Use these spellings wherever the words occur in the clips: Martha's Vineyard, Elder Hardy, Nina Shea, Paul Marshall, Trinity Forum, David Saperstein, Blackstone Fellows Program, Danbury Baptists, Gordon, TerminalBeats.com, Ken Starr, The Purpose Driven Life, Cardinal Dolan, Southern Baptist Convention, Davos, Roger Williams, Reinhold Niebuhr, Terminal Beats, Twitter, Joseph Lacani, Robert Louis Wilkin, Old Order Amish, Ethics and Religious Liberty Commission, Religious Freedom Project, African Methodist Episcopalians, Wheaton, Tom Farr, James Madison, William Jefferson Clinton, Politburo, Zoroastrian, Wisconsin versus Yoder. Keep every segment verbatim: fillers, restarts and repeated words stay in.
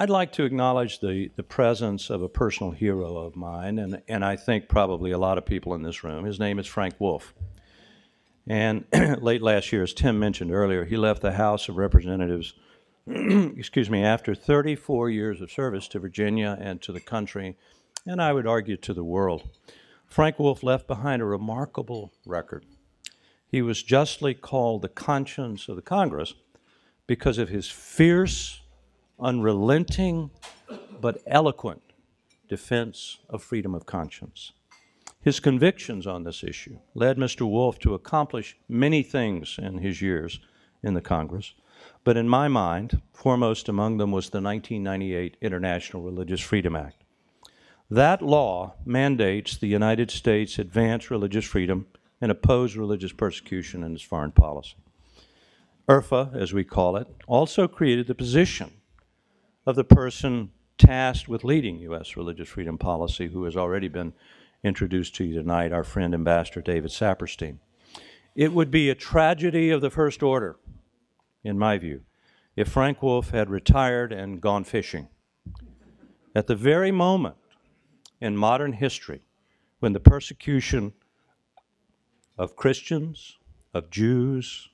I'd like to acknowledge the, the presence of a personal hero of mine, and, and I think probably a lot of people in this room. His name is Frank Wolf. And late last year, as Tim mentioned earlier, he left the House of Representatives excuse me, after thirty-four years of service to Virginia and to the country, and I would argue to the world. Frank Wolf left behind a remarkable record. He was justly called the conscience of the Congress because of his fierce, unrelenting, but eloquent defense of freedom of conscience. His convictions on this issue led Mister Wolf to accomplish many things in his years in the Congress, but in my mind, foremost among them was the nineteen ninety-eight International Religious Freedom Act. That law mandates the United States advance religious freedom and oppose religious persecution in its foreign policy. IRFA, as we call it, also created the position of the person tasked with leading U S religious freedom policy, who has already been introduced to you tonight, our friend Ambassador David Saperstein. It would be a tragedy of the first order, in my view, if Frank Wolf had retired and gone fishing. At the very moment in modern history when the persecution of Christians, of Jews,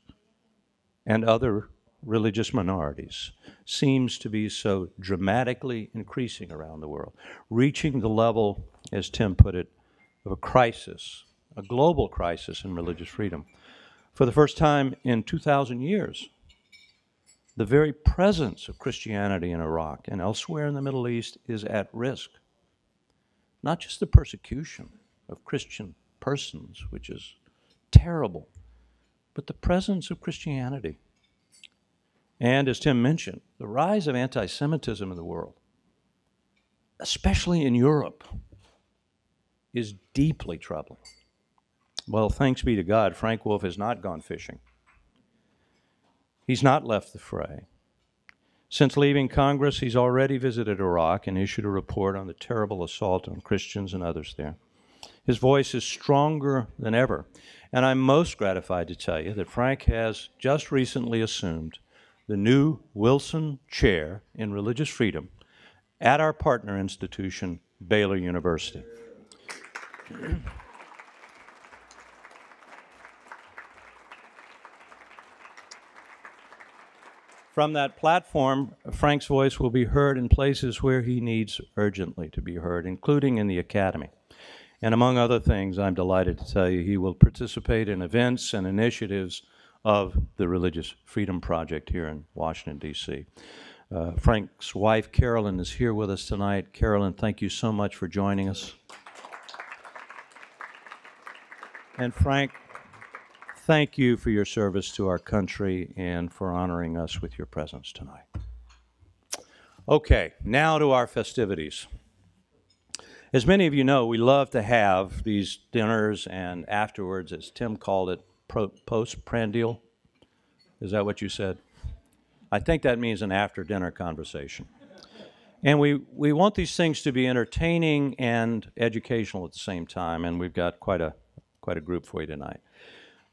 and other religious minorities seems to be so dramatically increasing around the world, reaching the level, as Tim put it, of a crisis, a global crisis in religious freedom. For the first time in two thousand years, the very presence of Christianity in Iraq and elsewhere in the Middle East is at risk. Not just the persecution of Christian persons, which is terrible, but the presence of Christianity. And as Tim mentioned, the rise of anti-Semitism in the world, especially in Europe, is deeply troubling. Well, thanks be to God, Frank Wolf has not gone fishing. He's not left the fray. Since leaving Congress, he's already visited Iraq and issued a report on the terrible assault on Christians and others there. His voice is stronger than ever, and I'm most gratified to tell you that Frank has just recently assumed the new Wilson Chair in Religious Freedom at our partner institution, Baylor University. From that platform, Frank's voice will be heard in places where he needs urgently to be heard, including in the academy. And among other things, I'm delighted to tell you he will participate in events and initiatives of the Religious Freedom Project here in Washington, D C Uh, Frank's wife, Carolyn, is here with us tonight. Carolyn, thank you so much for joining us. And Frank, thank you for your service to our country and for honoring us with your presence tonight. Okay, now to our festivities. As many of you know, we love to have these dinners and afterwards, as Tim called it, post-prandial. Is that what you said? I think that means an after-dinner conversation. And we, we want these things to be entertaining and educational at the same time, and we've got quite a, quite a group for you tonight.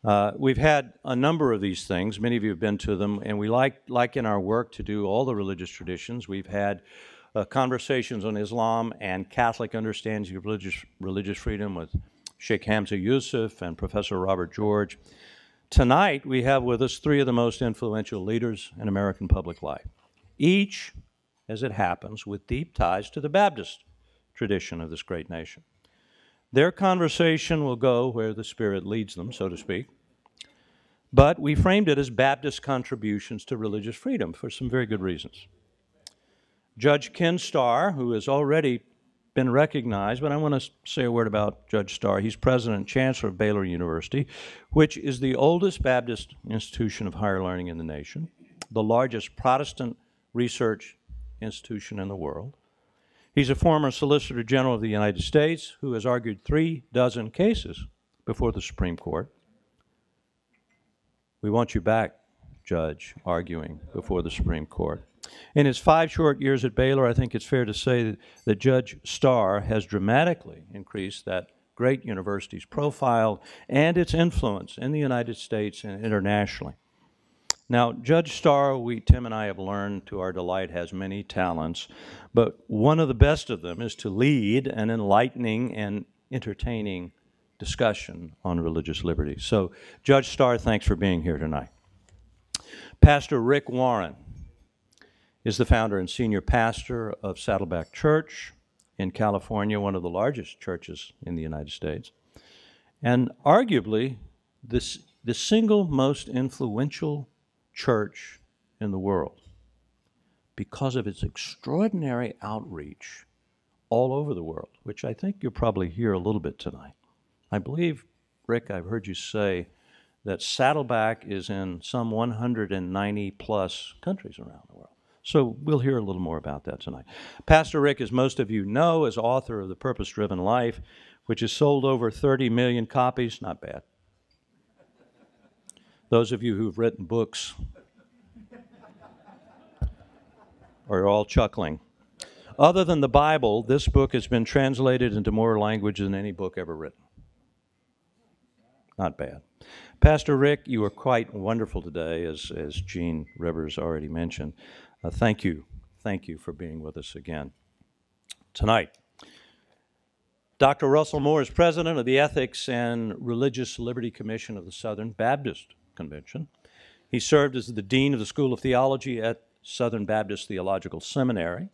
Uh, we've had a number of these things. Many of you have been to them, and we like, like in our work to do all the religious traditions. We've had uh, conversations on Islam and Catholic understandings of religious, religious freedom with Sheikh Hamza Yusuf and Professor Robert George. Tonight, we have with us three of the most influential leaders in American public life, each, as it happens, with deep ties to the Baptist tradition of this great nation. Their conversation will go where the Spirit leads them, so to speak. But we framed it as Baptist contributions to religious freedom for some very good reasons. Judge Ken Starr, who has already been recognized, but I want to say a word about Judge Starr. He's President and Chancellor of Baylor University, which is the oldest Baptist institution of higher learning in the nation, the largest Protestant research institution in the world. He's a former Solicitor General of the United States who has argued three dozen cases before the Supreme Court. We want you back, Judge, arguing before the Supreme Court. In his five short years at Baylor, I think it's fair to say that, that Judge Starr has dramatically increased that great university's profile and its influence in the United States and internationally. Now, Judge Starr, we, Tim and I have learned to our delight, has many talents, but one of the best of them is to lead an enlightening and entertaining discussion on religious liberty. So, Judge Starr, thanks for being here tonight. Pastor Rick Warren is the founder and senior pastor of Saddleback Church in California, one of the largest churches in the United States, and arguably this, the single most influential church in the world because of its extraordinary outreach all over the world, which I think you'll probably hear a little bit tonight. I believe, Rick, I've heard you say that Saddleback is in some one hundred ninety plus countries around the world. So we'll hear a little more about that tonight. Pastor Rick, as most of you know, is author of The Purpose Driven Life, which has sold over thirty million copies. Not bad. Those of you who've written books are all chuckling. Other than the Bible, this book has been translated into more languages than any book ever written. Not bad. Pastor Rick, you are quite wonderful today, as, as Gene Rivers already mentioned. Uh, thank you. Thank you for being with us again. Tonight, Doctor Russell Moore is president of the Ethics and Religious Liberty Commission of the Southern Baptist Convention. He served as the dean of the School of Theology at Southern Baptist Theological Seminary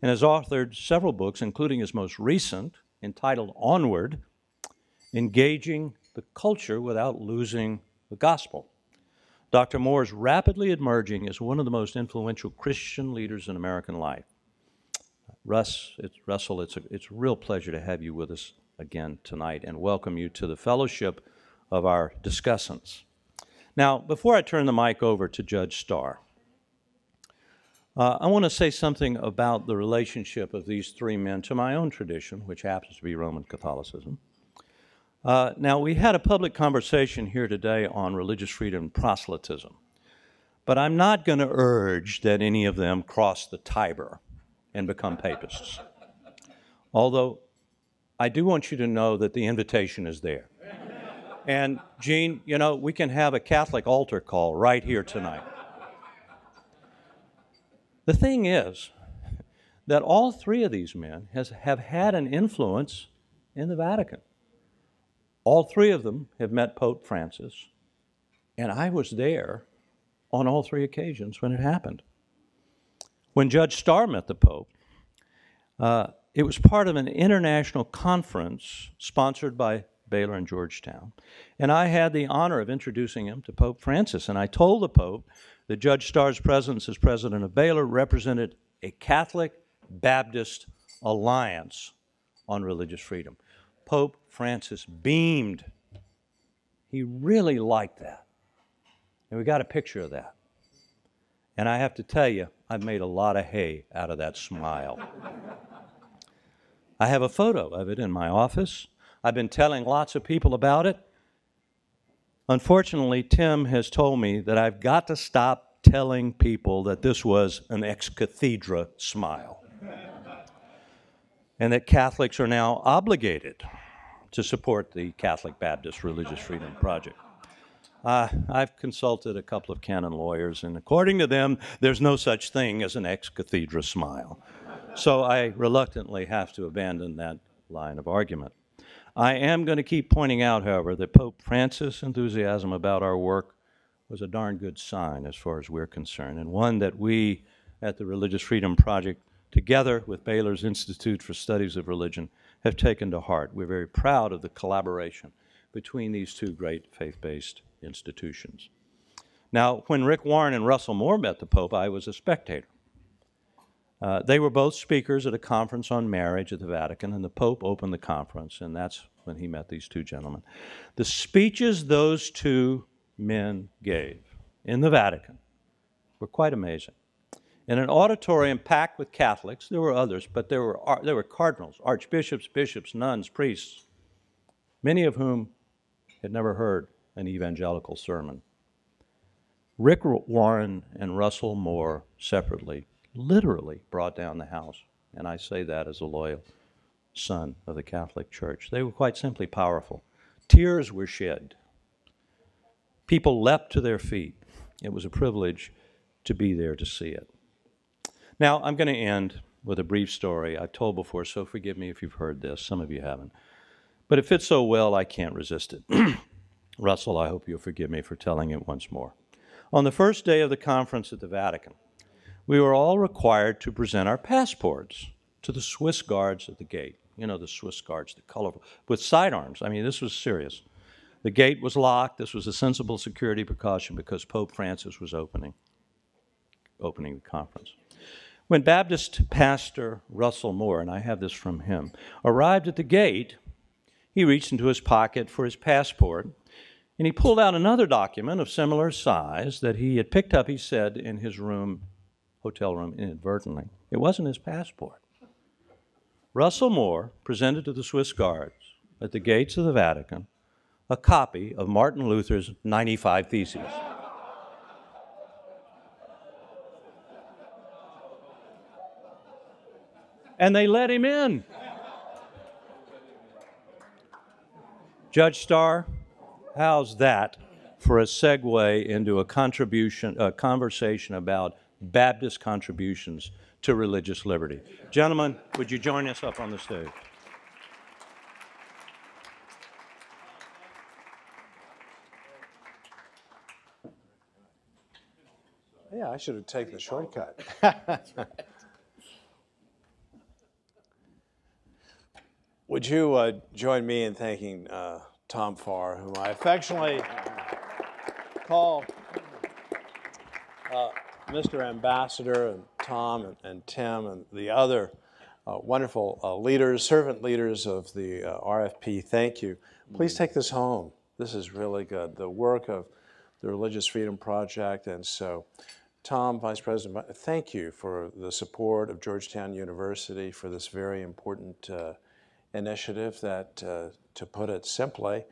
and has authored several books, including his most recent, entitled Onward: Engaging the Culture Without Losing the Gospel. Doctor Moore is rapidly emerging as one of the most influential Christian leaders in American life. Russ, it's, Russell, it's a, it's a real pleasure to have you with us again tonight and welcome you to the fellowship of our discussants. Now, before I turn the mic over to Judge Starr, uh, I want to say something about the relationship of these three men to my own tradition, which happens to be Roman Catholicism. Uh, now, we had a public conversation here today on religious freedom and proselytism, but I'm not going to urge that any of them cross the Tiber and become papists. Although, I do want you to know that the invitation is there. And, Gene, you know, we can have a Catholic altar call right here tonight. The thing is that all three of these men has, have had an influence in the Vatican. All three of them have met Pope Francis, and I was there on all three occasions when it happened. When Judge Starr met the Pope, uh, it was part of an international conference sponsored by Baylor and Georgetown, and I had the honor of introducing him to Pope Francis, and I told the Pope that Judge Starr's presence as president of Baylor represented a Catholic Baptist alliance on religious freedom. Pope Francis beamed. He really liked that. And we got a picture of that. And I have to tell you, I've made a lot of hay out of that smile. I have a photo of it in my office. I've been telling lots of people about it. Unfortunately, Tim has told me that I've got to stop telling people that this was an ex cathedra smile. And that Catholics are now obligated to support the Catholic Baptist Religious Freedom Project. Uh, I've consulted a couple of canon lawyers, and according to them, there's no such thing as an ex cathedra smile. So I reluctantly have to abandon that line of argument. I am going to keep pointing out, however, that Pope Francis' enthusiasm about our work was a darn good sign as far as we're concerned, and one that we at the Religious Freedom Project together with Baylor's Institute for Studies of Religion, have taken to heart. We're very proud of the collaboration between these two great faith-based institutions. Now, when Rick Warren and Russell Moore met the Pope, I was a spectator. Uh, they were both speakers at a conference on marriage at the Vatican, and the Pope opened the conference, and that's when he met these two gentlemen. The speeches those two men gave in the Vatican were quite amazing. In an auditorium packed with Catholics, there were others, but there were, there were cardinals, archbishops, bishops, nuns, priests, many of whom had never heard an evangelical sermon. Rick Warren and Russell Moore separately literally brought down the house, and I say that as a loyal son of the Catholic Church. They were quite simply powerful. Tears were shed. People leapt to their feet. It was a privilege to be there to see it. Now, I'm going to end with a brief story I've told before, so forgive me if you've heard this. Some of you haven't. But it fits so well, I can't resist it. Russell, I hope you'll forgive me for telling it once more. On the first day of the conference at the Vatican, we were all required to present our passports to the Swiss guards at the gate. You know, the Swiss guards, the colorful, with sidearms. I mean, this was serious. The gate was locked. This was a sensible security precaution because Pope Francis was opening, opening the conference. When Baptist pastor Russell Moore, and I have this from him, arrived at the gate, he reached into his pocket for his passport, and he pulled out another document of similar size that he had picked up, he said, in his room, hotel room, inadvertently. It wasn't his passport. Russell Moore presented to the Swiss guards at the gates of the Vatican a copy of Martin Luther's ninety-five Theses. And they let him in. Judge Starr, how's that for a segue into a contribution, a conversation about Baptist contributions to religious liberty? Gentlemen, would you join us up on the stage? Yeah, I should have taken the shortcut. That's right. Would you uh, join me in thanking uh, Tom Farr, whom I affectionately call uh, Mister Ambassador, and Tom and, and Tim and the other uh, wonderful uh, leaders, servant leaders of the uh, R F P. Thank you. Please take this home. This is really good. The work of the Religious Freedom Project. And so, Tom, Vice President, thank you for the support of Georgetown University for this very important uh, initiative that, uh, to put it simply,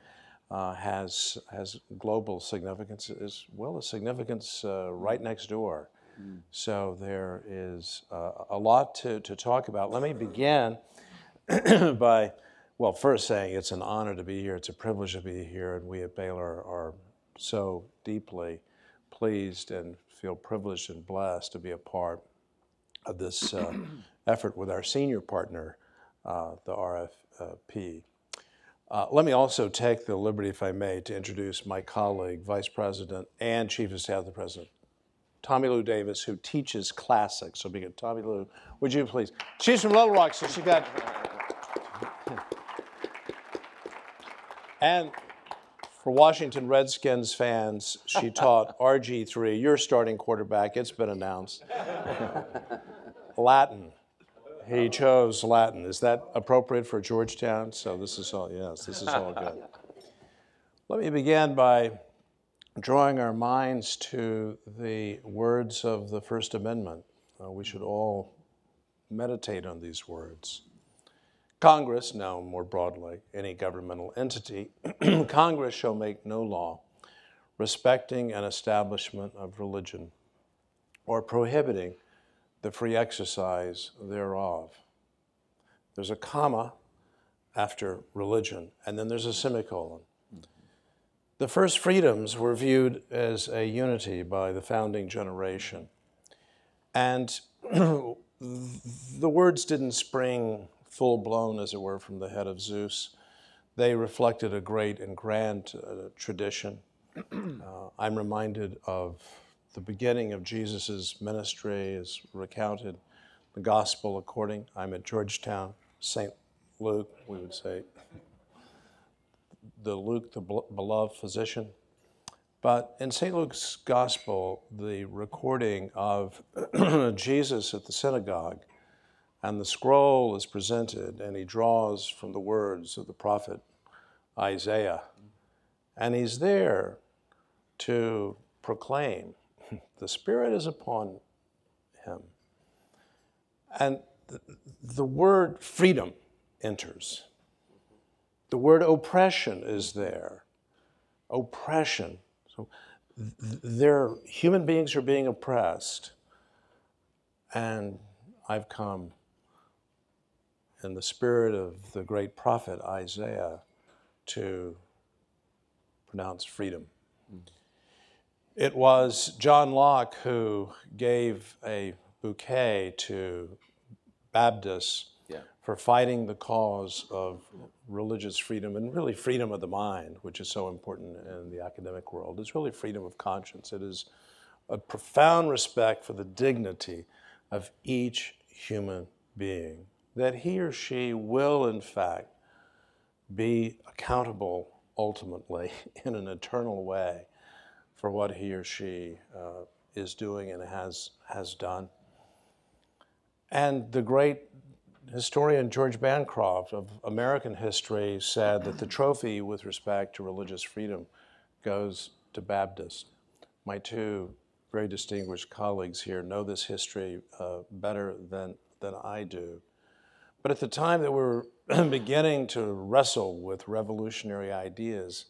uh, has has global significance as well as significance uh, right next door. Mm. So there is uh, a lot to, to talk about. Let me begin by, well, first saying it's an honor to be here. It's a privilege to be here, and we at Baylor are so deeply pleased and feel privileged and blessed to be a part of this uh, effort with our senior partner, Uh, the R F P. Uh, let me also take the liberty, if I may, to introduce my colleague, Vice President and Chief of Staff of the President, Tommy Lou Davis, who teaches classics. So, begin, Tommy Lou, would you please? She's from Little Rock, so she got. And for Washington Redskins fans, she taught R G three, your starting quarterback. It's been announced. Latin. He chose Latin. Is that appropriate for Georgetown? So this is all, yes, this is all good. Let me begin by drawing our minds to the words of the First Amendment. Uh, we should all meditate on these words. Congress, now more broadly, any governmental entity, Congress shall make no law respecting an establishment of religion or prohibiting the free exercise thereof. There's a comma after religion, and then there's a semicolon. The first freedoms were viewed as a unity by the founding generation. And the words didn't spring full-blown, as it were, from the head of Zeus. They reflected a great and grand uh, tradition. Uh, I'm reminded of the beginning of Jesus' ministry is recounted, the gospel according, I'm at Georgetown, Saint Luke, we would say, the Luke, the beloved physician. But in Saint Luke's gospel, the recording of Jesus at the synagogue, and the scroll is presented, and he draws from the words of the prophet Isaiah. And he's there to proclaim, the Spirit is upon him. And the, the word freedom enters. The word oppression is there. Oppression. So they're, human beings are being oppressed. And I've come in the spirit of the great prophet Isaiah to pronounce freedom. It was John Locke who gave a bouquet to Baptists yeah. for fighting the cause of religious freedom and really freedom of the mind, which is so important in the academic world. It's really freedom of conscience. It is a profound respect for the dignity of each human being, that he or she will, in fact, be accountable ultimately in an eternal way for what he or she uh, is doing and has, has done. And the great historian George Bancroft of American history said that the trophy with respect to religious freedom goes to Baptists. My two very distinguished colleagues here know this history uh, better than, than I do. But at the time that we were beginning to wrestle with revolutionary ideas,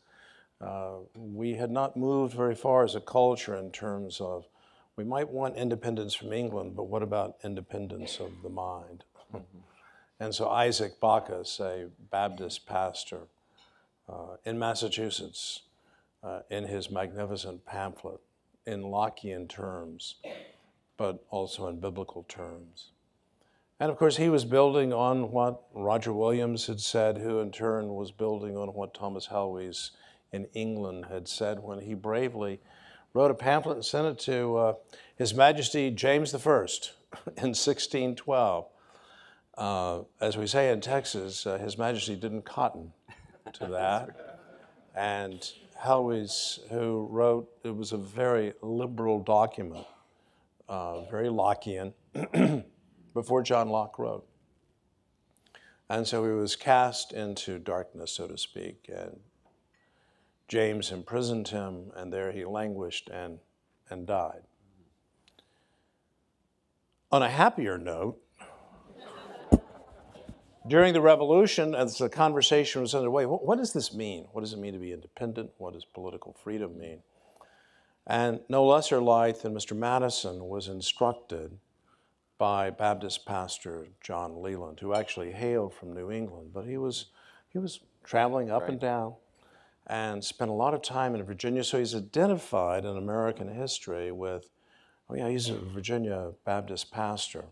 Uh, we had not moved very far as a culture in terms of, we might want independence from England, but what about independence of the mind? Mm-hmm. And so Isaac Bacchus, a Baptist pastor uh, in Massachusetts, uh, in his magnificent pamphlet, in Lockean terms, but also in biblical terms. And of course, he was building on what Roger Williams had said, who in turn was building on what Thomas Helwys in England had said when he bravely wrote a pamphlet and sent it to uh, His Majesty James the First in sixteen twelve. Uh, as we say in Texas, uh, His Majesty didn't cotton to that. And Helwys, who wrote, it was a very liberal document, uh, very Lockean, before John Locke wrote. And so he was cast into darkness, so to speak, and James imprisoned him, and there he languished and, and died. On a happier note, during the revolution, as the conversation was underway, what, what does this mean? What does it mean to be independent? What does political freedom mean? And no lesser light than Mister Madison was instructed by Baptist pastor John Leland, who actually hailed from New England, but he was, he was traveling up right. and down, and spent a lot of time in Virginia. So he's identified in American history with, oh yeah, he's a Virginia Baptist pastor.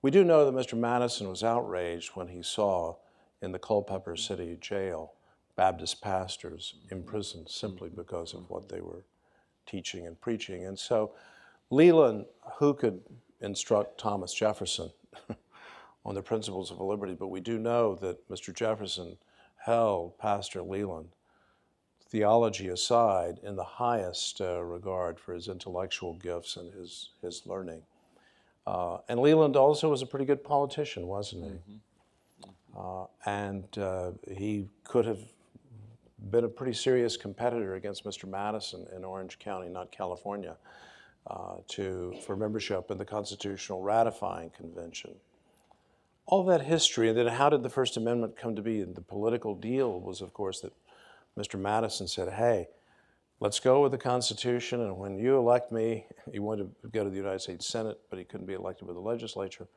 We do know that Mister Madison was outraged when he saw in the Culpeper City jail Baptist pastors imprisoned simply because of what they were teaching and preaching. And so Leland, who could instruct Thomas Jefferson on the principles of liberty, but we do know that Mister Jefferson held Pastor Leland, theology aside, in the highest uh, regard for his intellectual gifts and his, his learning. Uh, and Leland also was a pretty good politician, wasn't he? Mm-hmm. uh, and uh, he could have been a pretty serious competitor against Mister Madison in Orange County, not California, uh, to, for membership in the Constitutional Ratifying Convention. All that history, and then how did the First Amendment come to be? And the political deal was, of course, that Mister Madison said, hey, let's go with the Constitution, and when you elect me, he wanted to go to the United States Senate, but he couldn't be elected with the legislature,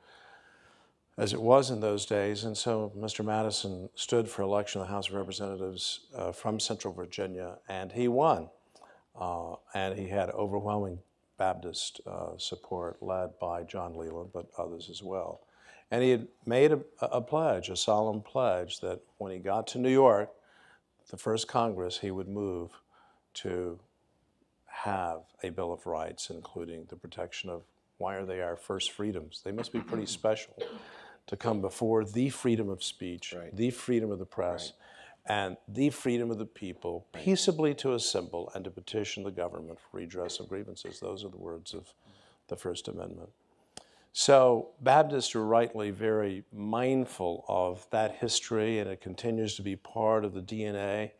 as it was in those days. And so Mister Madison stood for election in the House of Representatives uh, from Central Virginia, and he won. Uh, and he had overwhelming Baptist uh, support, led by John Leland, but others as well. And he had made a, a pledge, a solemn pledge, that when he got to New York, the first Congress, he would move to have a Bill of Rights, including the protection of, why are they our first freedoms? They must be pretty special to come before the freedom of speech, right. the freedom of the press, right. and the freedom of the people peaceably to assemble and to petition the government for redress of grievances. Those are the words of the First Amendment. So Baptists are rightly very mindful of that history, and it continues to be part of the D N A,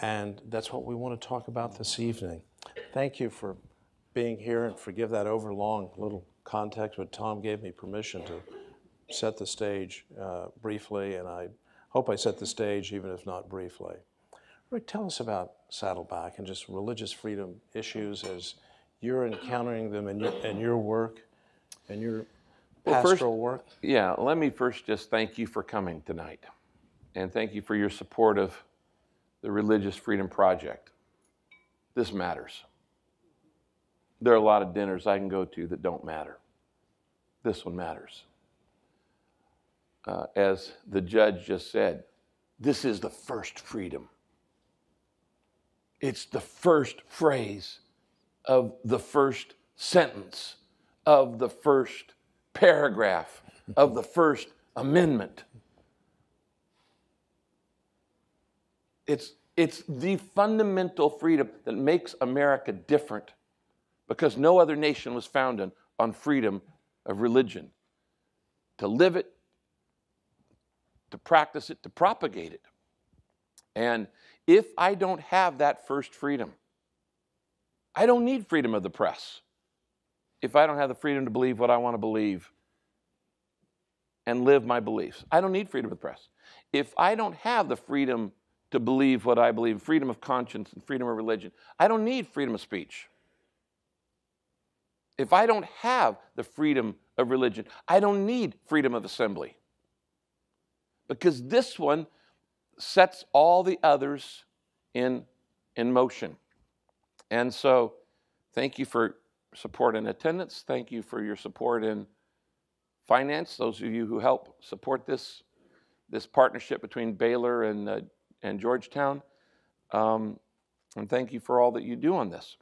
and that's what we want to talk about this evening. Thank you for being here, and forgive that overlong little context, but Tom gave me permission to set the stage uh, briefly, and I hope I set the stage even if not briefly. Rick, tell us about Saddleback and just religious freedom issues as you're encountering them in your, in your work. And your well, pastoral first, work? Yeah, let me first just thank you for coming tonight. And thank you for your support of the Religious Freedom Project. This matters. There are a lot of dinners I can go to that don't matter. This one matters. Uh, as the judge just said, this is the first freedom. It's the first phrase of the first sentence, of the first paragraph, of the first amendment. It's, it's the fundamental freedom that makes America different, because no other nation was founded on freedom of religion. To live it, to practice it, to propagate it. And if I don't have that first freedom, I don't need freedom of the press. If I don't have the freedom to believe what I want to believe and live my beliefs, I don't need freedom of the press. If I don't have the freedom to believe what I believe, freedom of conscience and freedom of religion, I don't need freedom of speech. If I don't have the freedom of religion, I don't need freedom of assembly. Because this one sets all the others in, in motion. And so, thank you for support in attendance. Thank you for your support in finance, those of you who help support this, this partnership between Baylor and, uh, and Georgetown. Um, and thank you for all that you do on this.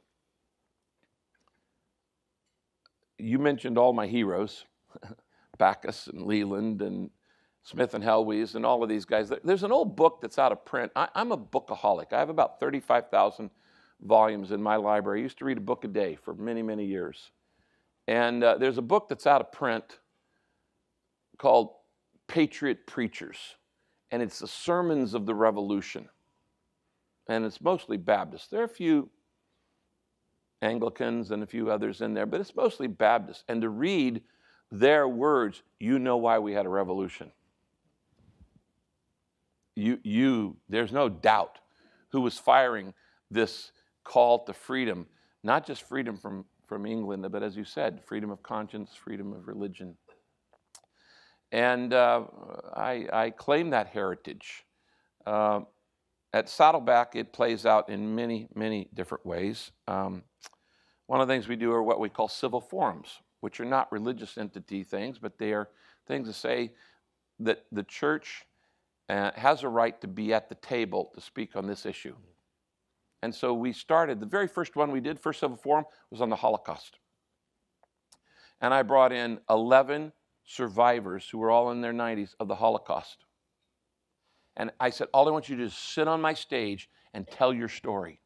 You mentioned all my heroes, Backus and Leland and Smith and Helwes and all of these guys. There's an old book that's out of print. I, I'm a bookaholic. I have about thirty-five thousand volumes in my library. I used to read a book a day for many, many years. And uh, there's a book that's out of print called Patriot Preachers, and it's the Sermons of the Revolution. And it's mostly Baptist. There are a few Anglicans and a few others in there, but it's mostly Baptist. And to read their words, you know why we had a revolution. You, you, there's no doubt who was firing this call to freedom, not just freedom from, from England, but as you said, freedom of conscience, freedom of religion. And uh, I, I claim that heritage. Uh, at Saddleback, it plays out in many, many different ways. Um, one of the things we do are what we call civil forums, which are not religious entity things, but they are things that say that the church uh, has a right to be at the table to speak on this issue. And so we started, the very first one we did, first civil forum, was on the Holocaust. And I brought in eleven survivors who were all in their nineties of the Holocaust. And I said, all I want you to do is sit on my stage and tell your story.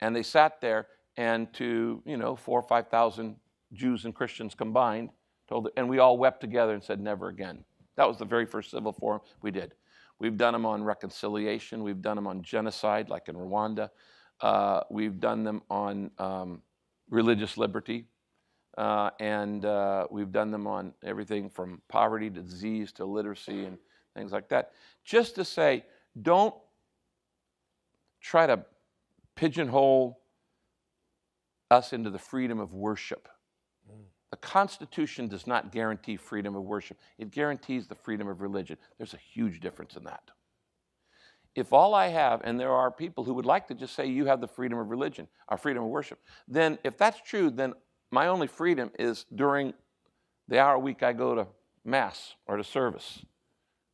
And they sat there, and to, you know, four or five thousand Jews and Christians combined, told, and we all wept together and said, never again. That was the very first civil forum we did. We've done them on reconciliation. We've done them on genocide, like in Rwanda. Uh, we've done them on um, religious liberty. Uh, and uh, we've done them on everything from poverty to disease to literacy and things like that. Just to say, don't try to pigeonhole us into the freedom of worship. Mm. The Constitution does not guarantee freedom of worship. It guarantees the freedom of religion. There's a huge difference in that. If all I have, and there are people who would like to just say you have the freedom of religion, or freedom of worship, then if that's true, then my only freedom is during the hour a week I go to Mass or to service.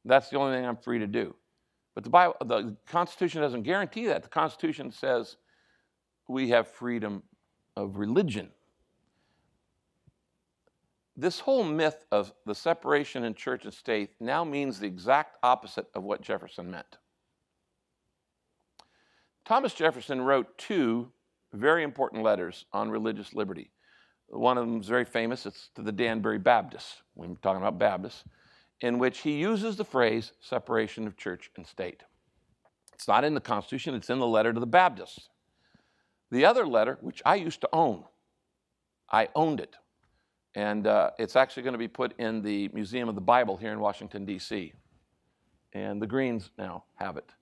That's the only thing I'm free to do. But the, Bible, the Constitution doesn't guarantee that. The Constitution says we have freedom of religion. This whole myth of the separation in church and state now means the exact opposite of what Jefferson meant. Thomas Jefferson wrote two very important letters on religious liberty. One of them is very famous. It's to the Danbury Baptists. We're talking about Baptists, in which he uses the phrase separation of church and state. It's not in the Constitution. It's in the letter to the Baptists. The other letter, which I used to own, I owned it. And uh, it's actually going to be put in the Museum of the Bible here in Washington, D C And the Greens now have it.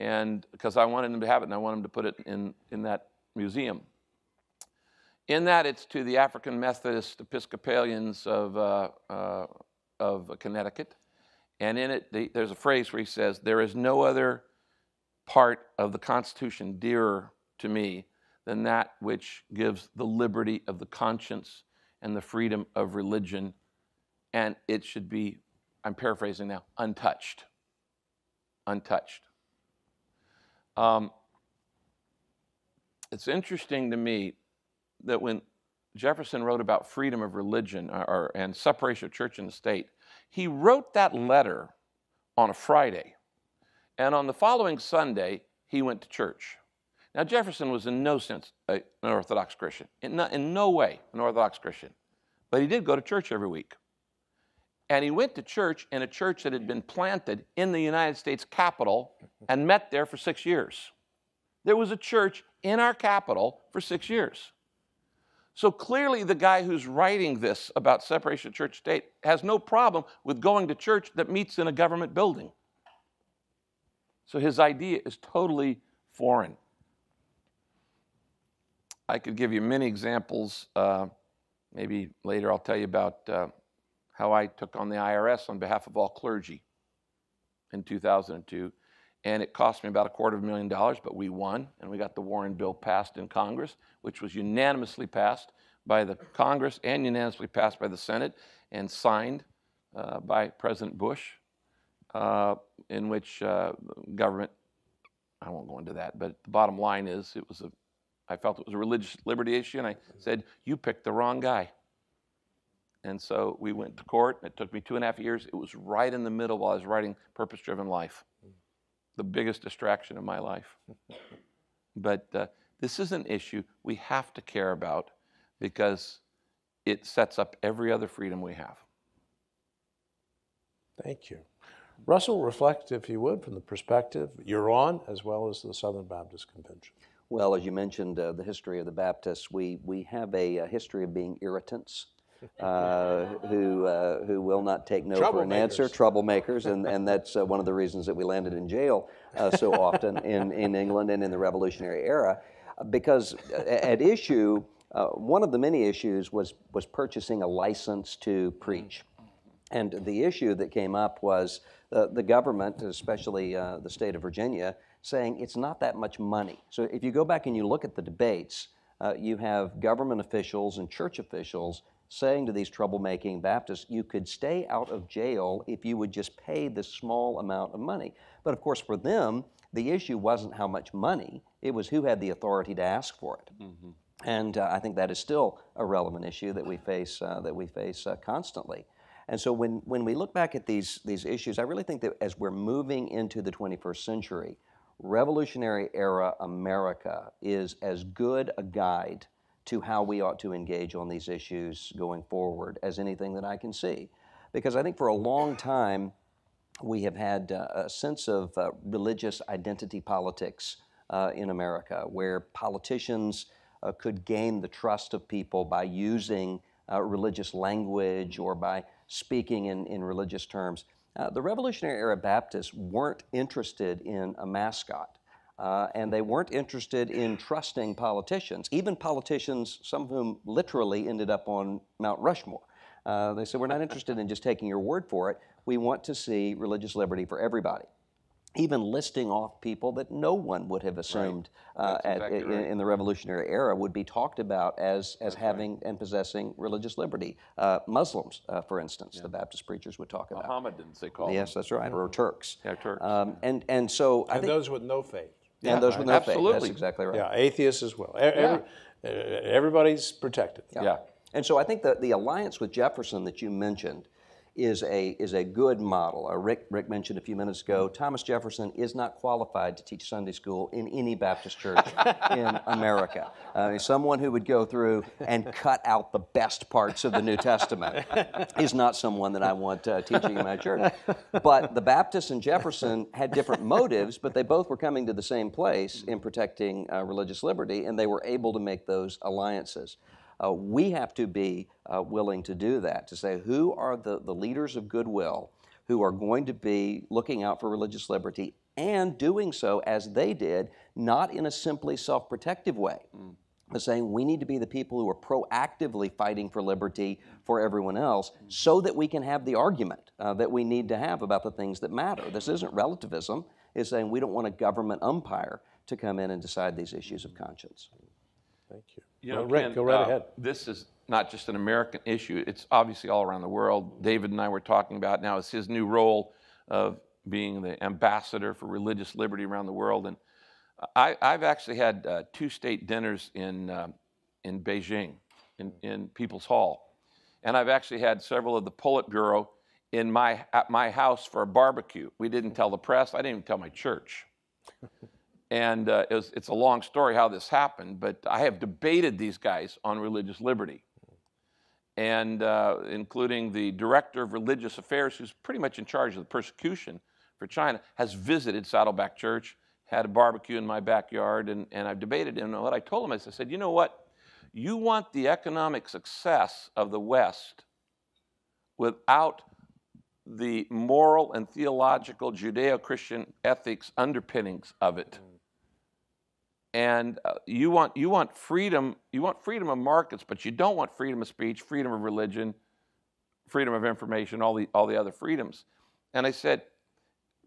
And because I wanted them to have it, and I wanted them to put it in, in that museum. In that, it's to the African Methodist Episcopalians of, uh, uh, of Connecticut. And in it, the, there's a phrase where he says, there is no other part of the Constitution dearer to me than that which gives the liberty of the conscience and the freedom of religion, and it should be, I'm paraphrasing now, untouched. Untouched. Um, it's interesting to me that when Jefferson wrote about freedom of religion or, or, and separation of church and the state, he wrote that letter on a Friday, and on the following Sunday, he went to church. Now, Jefferson was in no sense a, an Orthodox Christian, in no, in no way an Orthodox Christian, but he did go to church every week. And he went to church in a church that had been planted in the United States Capitol and met there for six years. There was a church in our Capitol for six years. So clearly the guy who's writing this about separation of church state has no problem with going to church that meets in a government building. So his idea is totally foreign. I could give you many examples. Uh, maybe later I'll tell you about uh, how I took on the I R S on behalf of all clergy in two thousand two. And it cost me about a quarter of a million dollars, but we won, and we got the Warren bill passed in Congress, which was unanimously passed by the Congress and unanimously passed by the Senate and signed uh, by President Bush, uh, in which uh, government, I won't go into that, but the bottom line is it was a, I felt it was a religious liberty issue, and I said, you picked the wrong guy. And so we went to court, and it took me two and a half years. It was right in the middle while I was writing Purpose Driven Life. The biggest distraction of my life. But uh, this is an issue we have to care about because it sets up every other freedom we have. Thank you. Russell, reflect, if you would, from the perspective you're on, as well as the Southern Baptist Convention. Well, as you mentioned, uh, the history of the Baptists, we, we have a, a history of being irritants. Uh, who uh, who will not take no for an answer, troublemakers, and, and that's uh, one of the reasons that we landed in jail uh, so often in, in England and in the revolutionary era, because at issue, uh, one of the many issues was, was purchasing a license to preach. And the issue that came up was uh, the government, especially uh, the state of Virginia, saying it's not that much money. So if you go back and you look at the debates, uh, you have government officials and church officials saying to these troublemaking Baptists, you could stay out of jail if you would just pay this small amount of money. But of course for them, the issue wasn't how much money, it was who had the authority to ask for it. Mm-hmm. And uh, I think that is still a relevant issue that we face, uh, that we face uh, constantly. And so when, when we look back at these, these issues, I really think that as we're moving into the twenty-first century, revolutionary era America is as good a guide to how we ought to engage on these issues going forward as anything that I can see. Because I think for a long time, we have had uh, a sense of uh, religious identity politics uh, in America, where politicians uh, could gain the trust of people by using uh, religious language or by speaking in, in religious terms. Uh, the Revolutionary Era Baptists weren't interested in a mascot. Uh, and they weren't interested in trusting politicians, even politicians, some of whom literally ended up on Mount Rushmore. Uh, they said, we're not interested in just taking your word for it. We want to see religious liberty for everybody, even listing off people that no one would have assumed right. uh, at, exactly right. in, in the Revolutionary Era would be talked about as, as having right. and possessing religious liberty. Uh, Muslims, uh, for instance, yeah. the Baptist preachers would talk about. Mohammedans, they call them. Yes, that's right, or Turks. Yeah, Turks. Um, and, and so and I think those with no faith. Yeah, and those with no absolutely. Faith. That's exactly right. Yeah, atheists as well. Every, yeah. Everybody's protected. Yeah. yeah. And so I think that the alliance with Jefferson that you mentioned is a is a good model. Uh, Rick, Rick mentioned a few minutes ago, Thomas Jefferson is not qualified to teach Sunday school in any Baptist church in America. Uh, someone who would go through and cut out the best parts of the New Testament is not someone that I want uh, teaching in my church. But the Baptists and Jefferson had different motives, but they both were coming to the same place in protecting uh, religious liberty, and they were able to make those alliances. Uh, we have to be uh, willing to do that, to say who are the, the leaders of goodwill who are going to be looking out for religious liberty and doing so as they did, not in a simply self-protective way, mm. but saying we need to be the people who are proactively fighting for liberty for everyone else so that we can have the argument uh, that we need to have about the things that matter. This isn't relativism. It's saying we don't want a government umpire to come in and decide these issues of conscience. Thank you. You know, well, Rick, Ken, go right uh, ahead. This is not just an American issue. It's obviously all around the world. David and I were talking about now is his new role of being the ambassador for religious liberty around the world. And I, I've actually had uh, two state dinners in, um, in Beijing, in, in People's Hall. And I've actually had several of the Politburo in my, at my house for a barbecue. We didn't tell the press. I didn't even tell my church. And uh, it was, it's a long story how this happened, but I have debated these guys on religious liberty, and uh, including the director of religious affairs, who's pretty much in charge of the persecution for China, has visited Saddleback Church, had a barbecue in my backyard, and, and I've debated him. And what I told him is I said, you know what? You want the economic success of the West without the moral and theological Judeo-Christian ethics underpinnings of it. And uh, you want you want freedom, you want freedom of markets, but you don't want freedom of speech, freedom of religion, freedom of information, all the all the other freedoms. And I said,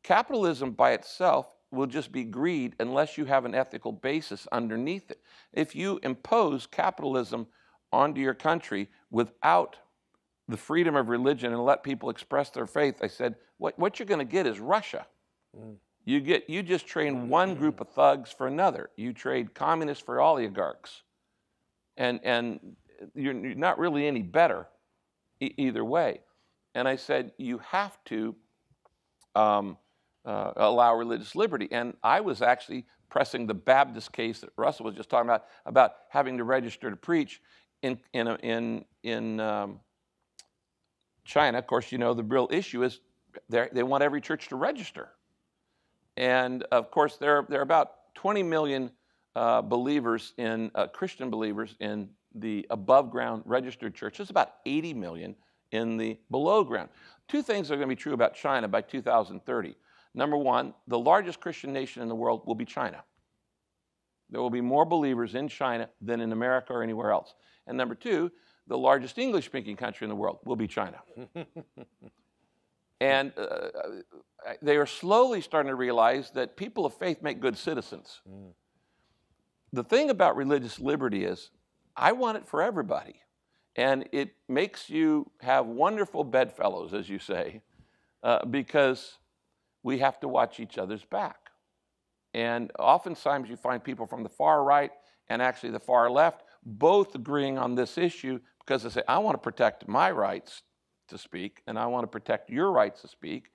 capitalism by itself will just be greed unless you have an ethical basis underneath it. If you impose capitalism onto your country without the freedom of religion and let people express their faith, I said, what what you're going to get is Russia. Mm. You get, you just train one group of thugs for another. You trade communists for oligarchs, and and you're, you're not really any better e either way. And I said, you have to um, uh, allow religious liberty. And I was actually pressing the Baptist case that Russell was just talking about about having to register to preach in in in in um, China. Of course, you know the real issue is they want every church to register. And of course, there, there are about twenty million uh, believers in uh, Christian believers in the above ground registered church. There's about eighty million in the below ground. Two things are going to be true about China by two thousand thirty. Number one, the largest Christian nation in the world will be China. There will be more believers in China than in America or anywhere else. And number two, the largest English speaking country in the world will be China. And uh, they are slowly starting to realize that people of faith make good citizens. Mm. The thing about religious liberty is, I want it for everybody. And it makes you have wonderful bedfellows, as you say, uh, because we have to watch each other's back. And oftentimes you find people from the far right and actually the far left both agreeing on this issue because they say, I want to protect my rights to speak, and I want to protect your rights to speak.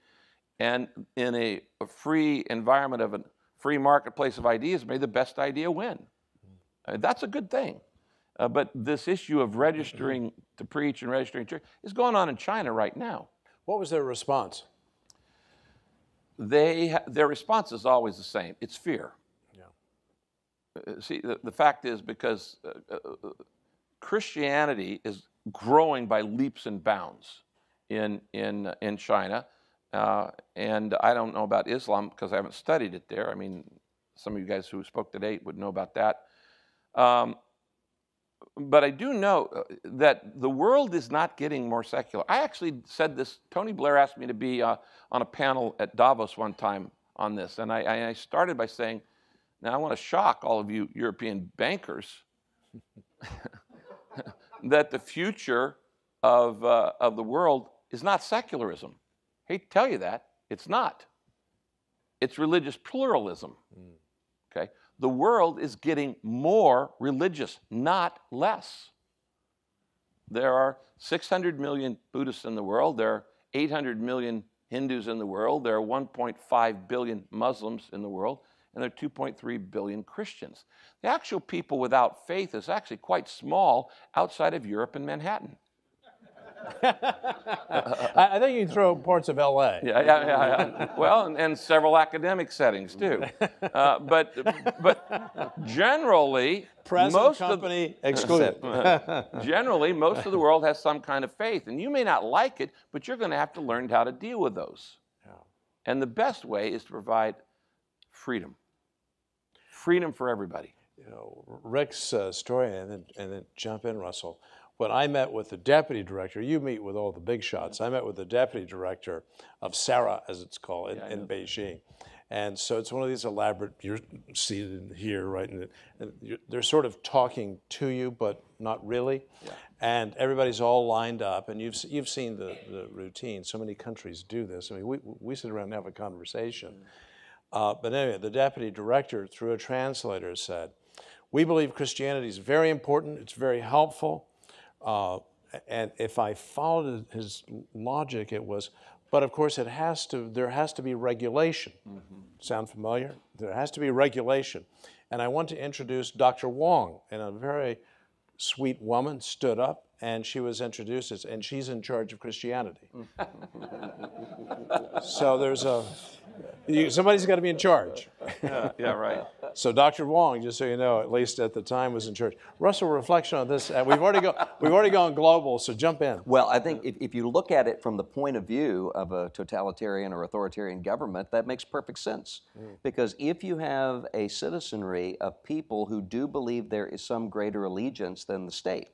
And in a, a free environment of a free marketplace of ideas, may the best idea win. I mean, that's a good thing. Uh, but this issue of registering to preach and registering church is going on in China right now. What was their response? They, their response is always the same. It's fear. Yeah. Uh, see, the, the fact is because uh, uh, Christianity is growing by leaps and bounds in in in China, uh, and I don't know about Islam because I haven't studied it there. I mean, some of you guys who spoke today would know about that. Um, but I do know that the world is not getting more secular. I actually said this. Tony Blair asked me to be uh, on a panel at Davos one time on this, and I, I started by saying, "Now I want to shock all of you European bankers." That the future of, uh, of the world is not secularism. I hate to tell you that. It's not. It's religious pluralism. Mm. Okay? The world is getting more religious, not less. There are six hundred million Buddhists in the world. There are eight hundred million Hindus in the world. There are one point five billion Muslims in the world. And there are two point three billion Christians. The actual people without faith is actually quite small outside of Europe and Manhattan. I think you throw parts of L A. Yeah, yeah, yeah, yeah. Well, and, and several academic settings too. Uh, but but generally, Present most company of, excluded. Uh, generally, most of the world has some kind of faith, and you may not like it, but you're going to have to learn how to deal with those. Yeah. And the best way is to provide freedom. Freedom for everybody. You know, Rick's uh, story, and then, and then jump in, Russell. When I met with the deputy director, you meet with all the big shots. I met with the deputy director of SARA, as it's called, in, yeah, in Beijing. And so it's one of these elaborate, you're seated here, right? And they're sort of talking to you, but not really. Yeah. And everybody's all lined up. And you've, you've seen the, the routine. So many countries do this. I mean, we, we sit around and have a conversation. Mm. Uh, but anyway, the deputy director, through a translator, said, "We believe Christianity is very important. It's very helpful." Uh, and if I followed his logic, it was, but of course, it has to. There has to be regulation. Mm-hmm. Sound familiar? There has to be regulation. And I want to introduce Doctor Wong. And a very sweet woman stood up, and she was introduced as, and she's in charge of Christianity. So there's a you, somebody's got to be in charge. Yeah, yeah, right. So Doctor Wong, just so you know, at least at the time, was in charge. Russell, reflection on this. We've already go, we've already gone global, so jump in. Well, I think if, if you look at it from the point of view of a totalitarian or authoritarian government, that makes perfect sense. Mm. Because if you have a citizenry of people who do believe there is some greater allegiance than the state,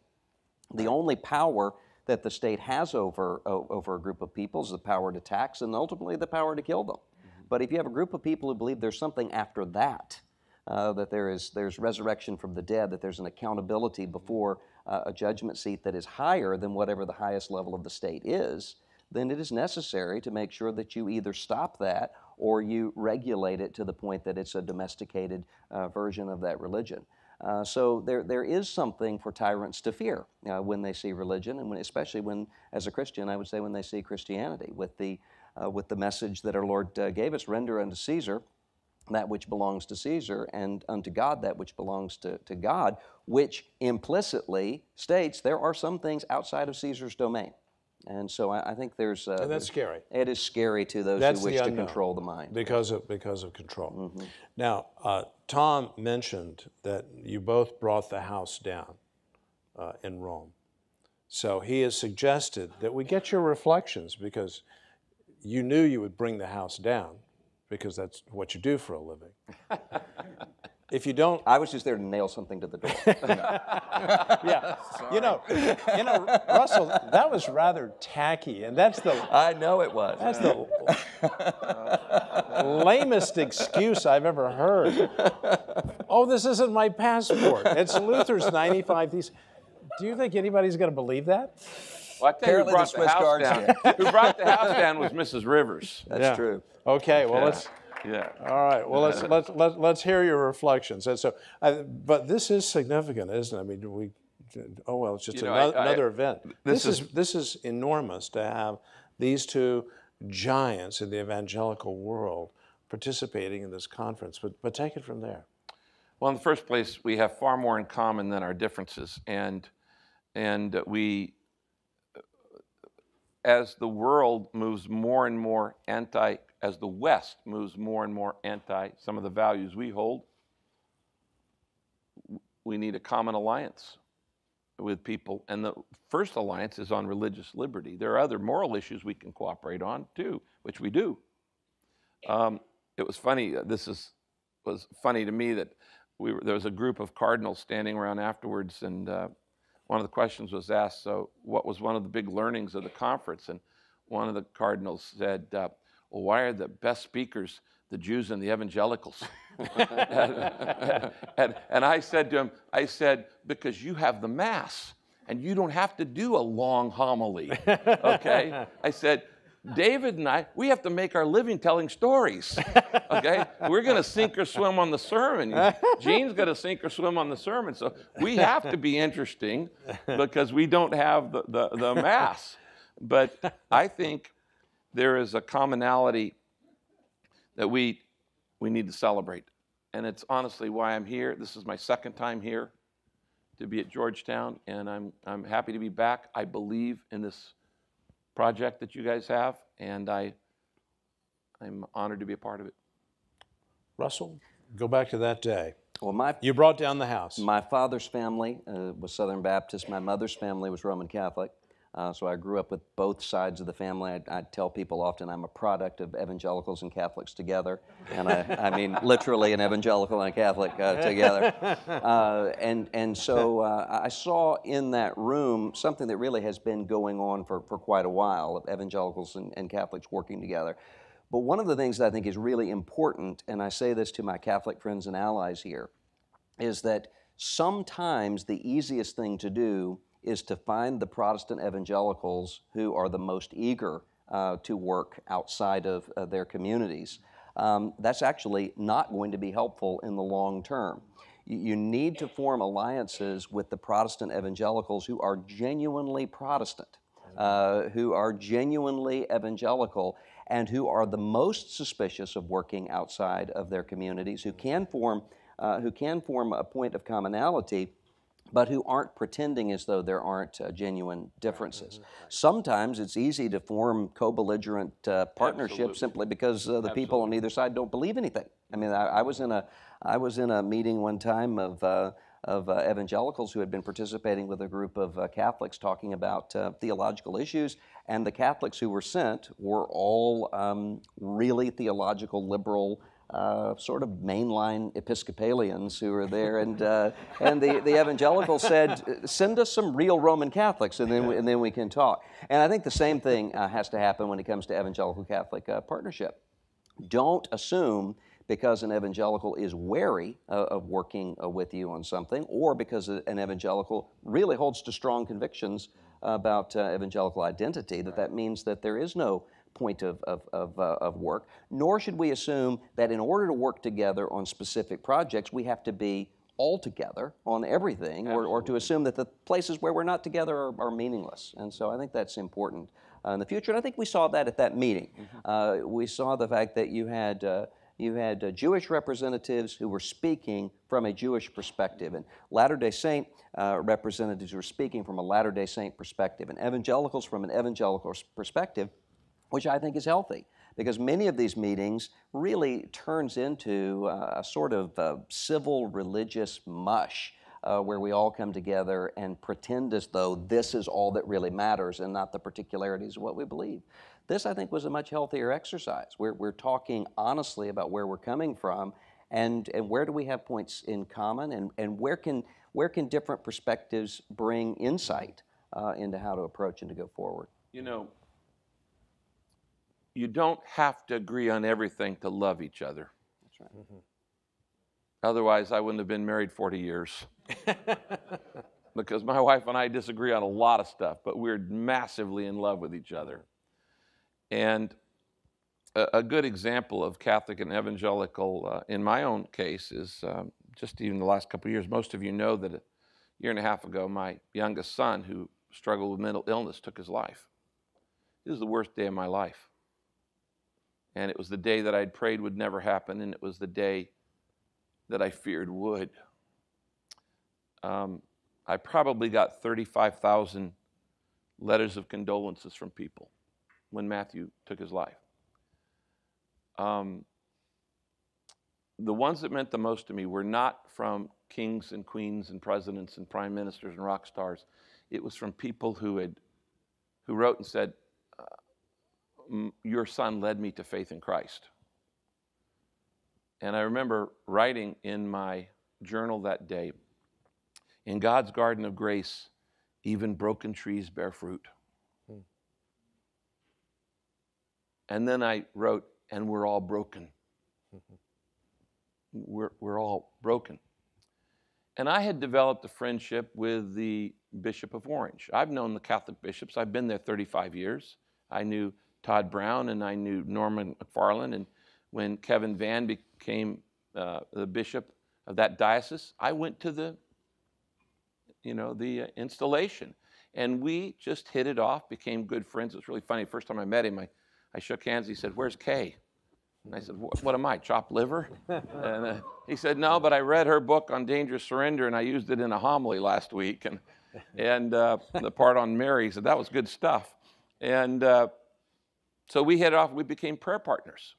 the only power that the state has over, over a group of people is the power to tax and ultimately the power to kill them. Mm-hmm. But if you have a group of people who believe there's something after that, uh, that there is, there's resurrection from the dead, that there's an accountability before uh, a judgment seat that is higher than whatever the highest level of the state is, then it is necessary to make sure that you either stop that or you regulate it to the point that it's a domesticated uh, version of that religion. Uh, so there, there is something for tyrants to fear uh, when they see religion, and when, especially when, as a Christian, I would say when they see Christianity with the, uh, with the message that our Lord uh, gave us, render unto Caesar that which belongs to Caesar, and unto God that which belongs to, to God, which implicitly states there are some things outside of Caesar's domain. And so I, I think there's... Uh, and that's scary. It is scary to those that's who wish to control the mind. Because of, because of control. Mm-hmm. Now, uh, Tom mentioned that you both brought the house down uh, in Rome. So he has suggested that we get your reflections, because you knew you would bring the house down, because that's what you do for a living. If you don't... I was just there to nail something to the door. Yeah. Sorry. You know, you know, Russell, that was rather tacky, and that's the... I know it was. That's yeah. the lamest excuse I've ever heard. Oh, this isn't my passport. It's Luther's ninety-five Theses. Do you think anybody's going to believe that? Well, I tell you who brought the, the house down. Who brought the house down was Missus Rivers. That's yeah. true. Okay, well, yeah. let's... Yeah. All right. Well, let's let's let's, let's hear your reflections. And so, I, but this is significant, isn't it? I mean, we. Oh well, it's just you know, another, I, I, another event. This, this is, is this is enormous to have these two giants in the evangelical world participating in this conference. But but take it from there. Well, in the first place, we have far more in common than our differences, and and we. As the world moves more and more anti, as the West moves more and more anti some of the values we hold, we need a common alliance with people. And the first alliance is on religious liberty. There are other moral issues we can cooperate on too, which we do. Um, it was funny, this is, was funny to me that we were, there was a group of cardinals standing around afterwards, and uh, one of the questions was asked, so what was one of the big learnings of the conference? And one of the cardinals said, uh, well, why are the best speakers the Jews and the evangelicals? and, and, and I said to him, I said, because you have the Mass, and you don't have to do a long homily, okay? I said, David and I, we have to make our living telling stories, okay? We're going to sink or swim on the sermon. Gene's going to sink or swim on the sermon. So we have to be interesting because we don't have the, the, the Mass. But I think there is a commonality that we, we need to celebrate. And it's honestly why I'm here. This is my second time here to be at Georgetown, and I'm, I'm happy to be back. I believe in this project that you guys have, and I, I'm honored to be a part of it. Russell, go back to that day. Well, my, you brought down the house. My father's family uh, was Southern Baptist. My mother's family was Roman Catholic, uh, so I grew up with both sides of the family. I, I tell people often I'm a product of evangelicals and Catholics together, and I, I mean literally an evangelical and a Catholic uh, together. Uh, and, and so uh, I saw in that room something that really has been going on for, for quite a while, of evangelicals and, and Catholics working together. But one of the things that I think is really important, and I say this to my Catholic friends and allies here, is that sometimes the easiest thing to do is to find the Protestant evangelicals who are the most eager uh, to work outside of uh, their communities. Um, that's actually not going to be helpful in the long term. You, you need to form alliances with the Protestant evangelicals who are genuinely Protestant, uh, who are genuinely evangelical, and who are the most suspicious of working outside of their communities, who can form, uh, who can form a point of commonality, but who aren't pretending as though there aren't uh, genuine differences. Right. Mm-hmm. Sometimes it's easy to form co-belligerent uh, partnerships Absolutely. simply because uh, the Absolutely. people on either side don't believe anything. I mean, I, I was in a I was in a meeting one time of uh, of uh, evangelicals who had been participating with a group of uh, Catholics talking about uh, theological issues, and the Catholics who were sent were all um, really theological liberal. Uh, sort of mainline Episcopalians who were there, and uh, and the, the evangelicals said, "Send us some real Roman Catholics, and then we, and then we can talk." And I think the same thing uh, has to happen when it comes to evangelical Catholic uh, partnership. Don't assume because an evangelical is wary uh, of working uh, with you on something, or because an evangelical really holds to strong convictions about uh, evangelical identity, that that means that there is no point of, of, of, uh, of work, nor should we assume that in order to work together on specific projects, we have to be all together on everything, or, or to assume that the places where we're not together are, are meaningless. And so I think that's important uh, in the future. And I think we saw that at that meeting. Mm-hmm. uh, we saw the fact that you had uh, You had uh, Jewish representatives who were speaking from a Jewish perspective, and Latter-day Saint uh, representatives were speaking from a Latter-day Saint perspective, and evangelicals from an evangelical perspective, which I think is healthy, because many of these meetings really turns into uh, a sort of uh, civil religious mush uh, where we all come together and pretend as though this is all that really matters and not the particularities of what we believe. This, I think, was a much healthier exercise. We're, we're talking honestly about where we're coming from and, and where do we have points in common, and, and where can, where can different perspectives bring insight uh, into how to approach and to go forward. You know, you don't have to agree on everything to love each other. That's right. Mm-hmm. Otherwise, I wouldn't have been married forty years. Because my wife and I disagree on a lot of stuff, but we're massively in love with each other. And a, a good example of Catholic and evangelical, uh, in my own case, is um, just even the last couple of years. Most of you know that a year and a half ago, my youngest son, who struggled with mental illness, took his life. It was the worst day of my life. And it was the day that I'd prayed would never happen, and it was the day that I feared would. Um, I probably got thirty-five thousand letters of condolences from people when Matthew took his life. Um, the ones that meant the most to me were not from kings and queens and presidents and prime ministers and rock stars. It was from people who had, who wrote and said, "Your son led me to faith in Christ." And I remember writing in my journal that day, "In God's garden of grace, even broken trees bear fruit." And then I wrote, "And we're all broken." Mm-hmm. We're, we're all broken. And I had developed a friendship with the Bishop of Orange. I've known the Catholic bishops. I've been there thirty-five years. I knew Todd Brown, and I knew Norman McFarland. And when Kevin Vann became uh, the bishop of that diocese, I went to the, you know, the uh, installation. And we just hit it off, became good friends. It was really funny. The first time I met him, I I shook hands. He said, "Where's Kay?" And I said, "What am I, chopped liver?" And uh, he said, "No, but I read her book on dangerous surrender, and I used it in a homily last week, and and uh, the part on Mary." He said, "That was good stuff." And uh, so we hit off. We became prayer partners.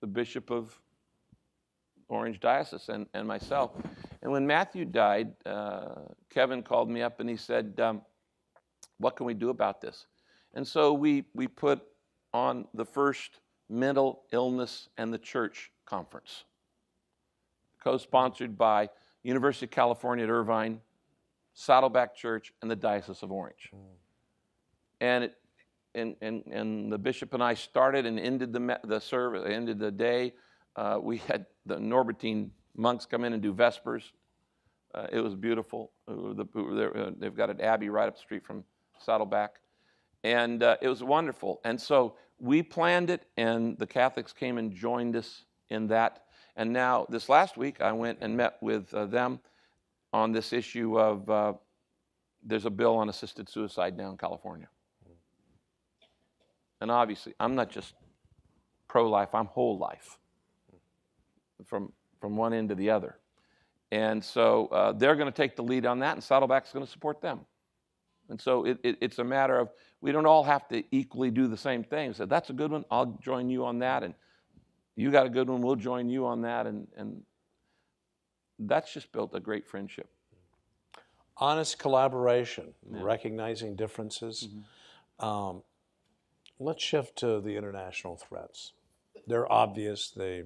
The Bishop of Orange Diocese and and myself. And when Matthew died, uh, Kevin called me up and he said, um, "What can we do about this?" And so we, we put on the first Mental Illness and the Church conference, co-sponsored by University of California at Irvine, Saddleback Church, and the Diocese of Orange. Mm. And it and, and, and the bishop and I started and ended the, the service, ended the day. Uh, we had the Norbertine monks come in and do Vespers. Uh, it was beautiful. They've got an abbey right up the street from Saddleback. And uh, it was wonderful. And so we planned it, and the Catholics came and joined us in that. And now this last week, I went and met with uh, them on this issue of uh, there's a bill on assisted suicide down in California. And obviously, I'm not just pro-life, I'm whole life from, from one end to the other. And so uh, they're going to take the lead on that, and Saddleback's going to support them. And so it, it, it's a matter of we don't all have to equally do the same thing. So that's a good one, I'll join you on that, and you got a good one, we'll join you on that, and, and that's just built a great friendship. Honest collaboration, yeah. Recognizing differences. Mm-hmm. um, let's shift to the international threats. They're obvious, they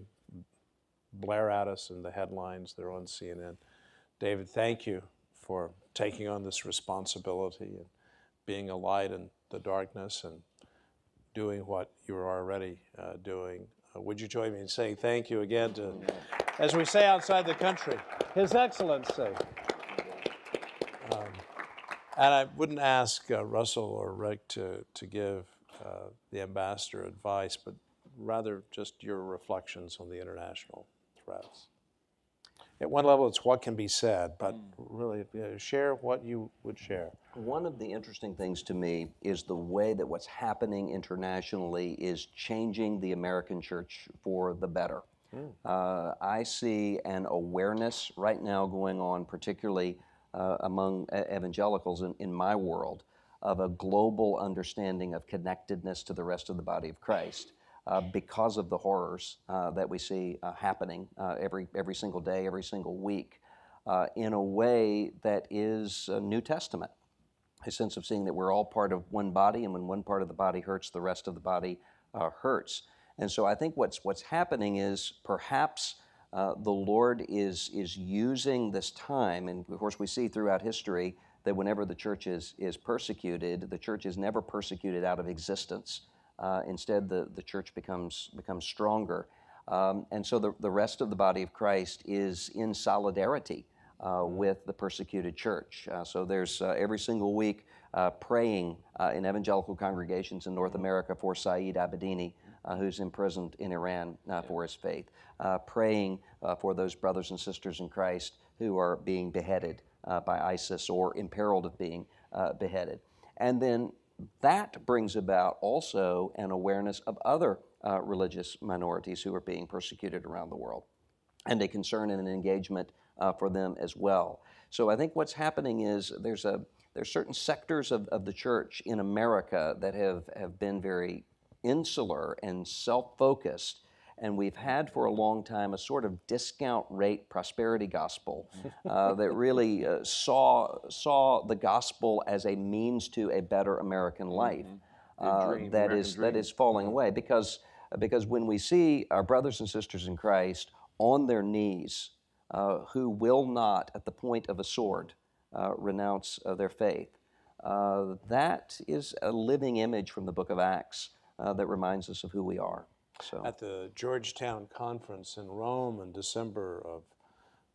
blare at us in the headlines, they're on C N N. David, thank you for taking on this responsibility and being a light in the darkness and doing what you're already uh, doing. Uh, would you join me in saying thank you again to, as we say outside the country, His Excellency. Um, and I wouldn't ask uh, Russell or Rick to, to give uh, the ambassador advice, but rather just your reflections on the international threats. At one level, it's what can be said, but really, you know, share what you would share. One of the interesting things to me is the way that what's happening internationally is changing the American church for the better. Mm. Uh, I see an awareness right now going on, particularly uh, among evangelicals in, in my world, of a global understanding of connectedness to the rest of the body of Christ. Uh, because of the horrors uh, that we see uh, happening uh, every, every single day, every single week, uh, in a way that is uh, New Testament. A sense of seeing that we're all part of one body, and when one part of the body hurts, the rest of the body uh, hurts. And so I think what's, what's happening is perhaps uh, the Lord is, is using this time, and of course we see throughout history that whenever the church is, is persecuted, the church is never persecuted out of existence. Uh, instead, the, the church becomes, becomes stronger. Um, and so the, the rest of the body of Christ is in solidarity uh, with the persecuted church. Uh, so there's uh, every single week uh, praying uh, in evangelical congregations in North America for Saeed Abedini, uh, who's imprisoned in Iran uh, for his faith, uh, praying uh, for those brothers and sisters in Christ who are being beheaded uh, by ISIS or imperiled of being uh, beheaded. And then that brings about also an awareness of other uh, religious minorities who are being persecuted around the world, and a concern and an engagement uh, for them as well. So I think what's happening is there's a there's certain sectors of, of the church in America that have, have been very insular and self-focused, and we've had for a long time a sort of discount rate prosperity gospel uh, that really uh, saw saw the gospel as a means to a better American life. Uh, dream, that American is dream. That is falling away because because when we see our brothers and sisters in Christ on their knees, uh, who will not at the point of a sword uh, renounce uh, their faith, uh, that is a living image from the Book of Acts uh, that reminds us of who we are. So. At the Georgetown Conference in Rome in December of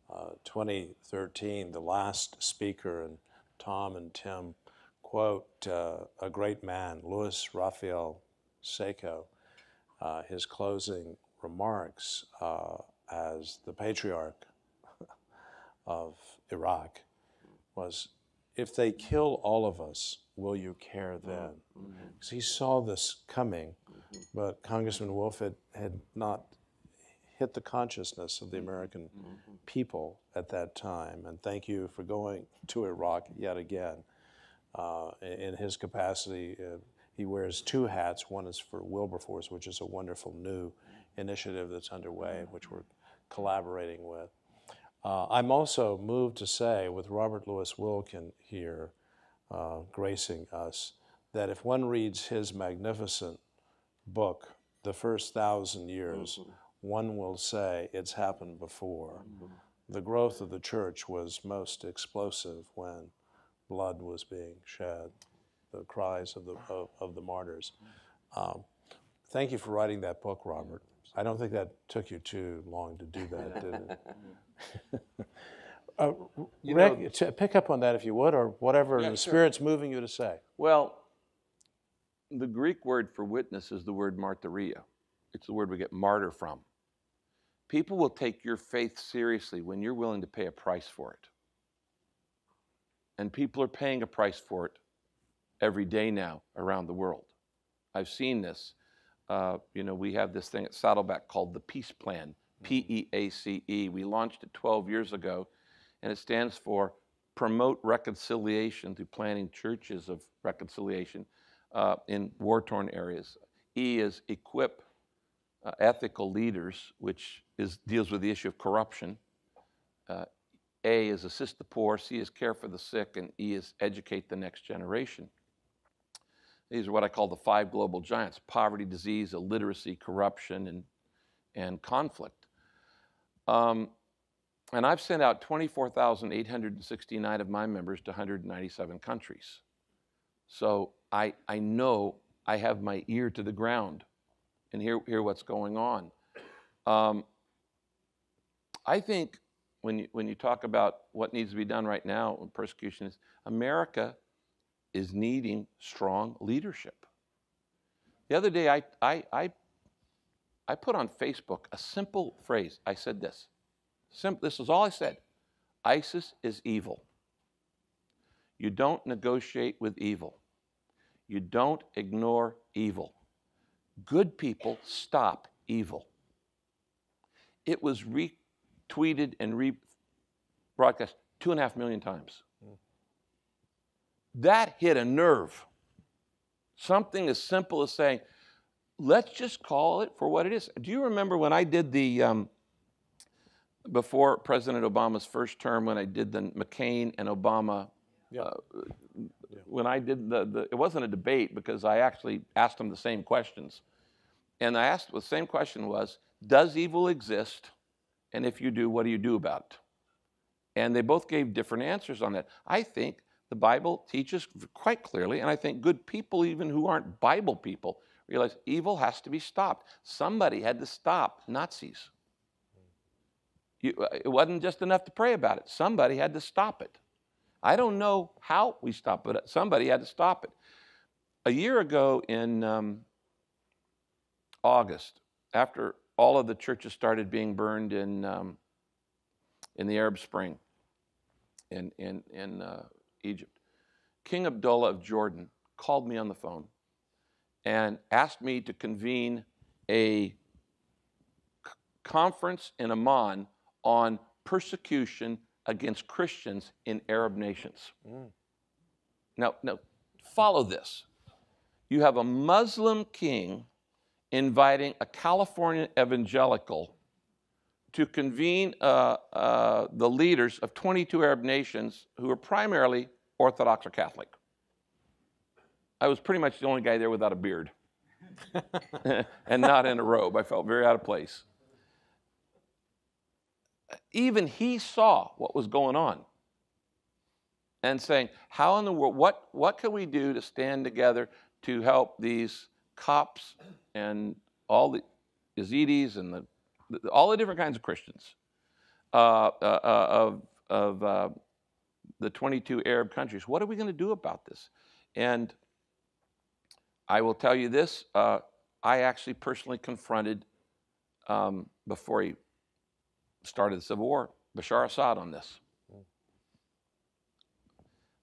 uh, twenty thirteen, the last speaker, and Tom and Tim quote uh, a great man, Luis Rafael Seco, uh, his closing remarks uh, as the patriarch of Iraq was, "If they kill all of us, will you care then?" Because he saw this coming, but Congressman Wolf had, had not hit the consciousness of the American people at that time. And thank you for going to Iraq yet again. Uh, in his capacity, uh, he wears two hats. One is for Wilberforce, which is a wonderful new initiative that's underway, which we're collaborating with. Uh, I'm also moved to say, with Robert Louis Wilkin here, Uh, gracing us, that if one reads his magnificent book, The First Thousand Years, mm-hmm. one will say it's happened before. Mm-hmm. The growth of the church was most explosive when blood was being shed. the cries of the, of, of the martyrs. Um, thank you for writing that book, Robert. I don't think that took you too long to do that, did it? Uh, Rick, know, to pick up on that if you would, or whatever yeah, the sure. Spirit's moving you to say. Well, the Greek word for witness is the word martyria. It's the word we get martyr from. People will take your faith seriously when you're willing to pay a price for it. And people are paying a price for it every day now around the world. I've seen this. Uh, you know, we have this thing at Saddleback called the Peace Plan, P E A C E. We launched it twelve years ago. And it stands for Promote Reconciliation Through Planting Churches of Reconciliation uh, in war-torn areas. E is Equip uh, Ethical Leaders, which is, deals with the issue of corruption. Uh, A is Assist the Poor, C is Care for the Sick, and E is Educate the Next Generation. These are what I call the five global giants: poverty, disease, illiteracy, corruption, and, and conflict. Um, And I've sent out twenty-four thousand eight hundred sixty-nine of my members to one hundred ninety-seven countries. So I, I know I have my ear to the ground and hear, hear what's going on. Um, I think when you, when you talk about what needs to be done right now when persecution is, America is needing strong leadership. The other day I, I, I, I put on Facebook a simple phrase. I said this. Simple, this is all I said. ISIS is evil. You don't negotiate with evil. You don't ignore evil. Good people stop evil. It was retweeted and rebroadcast two and a half million times. Mm. That hit a nerve. Something as simple as saying, let's just call it for what it is. Do you remember when I did the... Um, before President Obama's first term, when I did the McCain and Obama, yeah. Uh, yeah. when I did the, the, it wasn't a debate because I actually asked them the same questions. And I asked, well, the same question was, does evil exist? And if you do, what do you do about it? And they both gave different answers on that. I think the Bible teaches quite clearly, and I think good people, even who aren't Bible people, realize evil has to be stopped. Somebody had to stop Nazis. You, it wasn't just enough to pray about it. Somebody had to stop it. I don't know how we stopped it. Somebody had to stop it. A year ago in um, August, after all of the churches started being burned in um, in the Arab Spring in, in, in uh, Egypt, King Abdullah of Jordan called me on the phone and asked me to convene a c- conference in Amman on persecution against Christians in Arab nations. Mm. Now, now, follow this. You have a Muslim king inviting a California evangelical to convene uh, uh, the leaders of twenty-two Arab nations who are primarily Orthodox or Catholic. I was pretty much the only guy there without a beard and not in a robe. I felt very out of place. Even he saw what was going on and saying, how in the world, what, what can we do to stand together to help these Copts and all the Yazidis and the, the, all the different kinds of Christians uh, uh, of, of uh, the twenty-two Arab countries? What are we going to do about this? And I will tell you this, uh, I actually personally confronted, um, before he started the Civil War, Bashar Assad on this.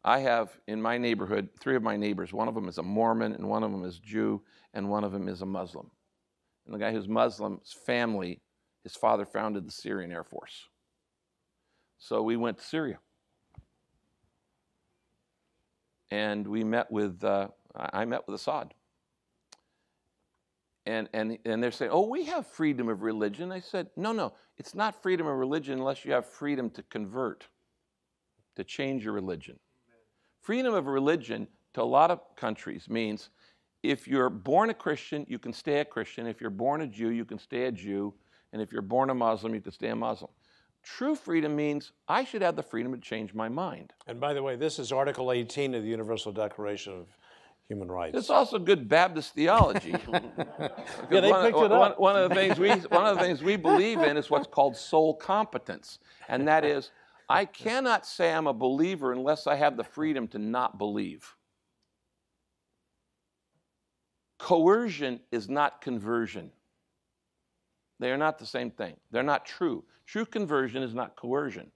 I have in my neighborhood, three of my neighbors, one of them is a Mormon, and one of them is Jew, and one of them is a Muslim. And the guy who's Muslim, his family, his father founded the Syrian Air Force. So we went to Syria. And we met with, uh, I met with Assad. And, and, and they're saying, oh, we have freedom of religion. I said, no, no, it's not freedom of religion unless you have freedom to convert, to change your religion. Amen. Freedom of religion to a lot of countries means if you're born a Christian, you can stay a Christian. If you're born a Jew, you can stay a Jew. And if you're born a Muslim, you can stay a Muslim. True freedom means I should have the freedom to change my mind. And by the way, this is Article eighteen of the Universal Declaration of human rights. It's also good Baptist theology. Yeah, they one, picked it up. One, one, of the things we, one of the things we believe in is what's called soul competence. And that is, I cannot say I'm a believer unless I have the freedom to not believe. Coercion is not conversion. They are not the same thing. They're not true. True conversion is not coercion.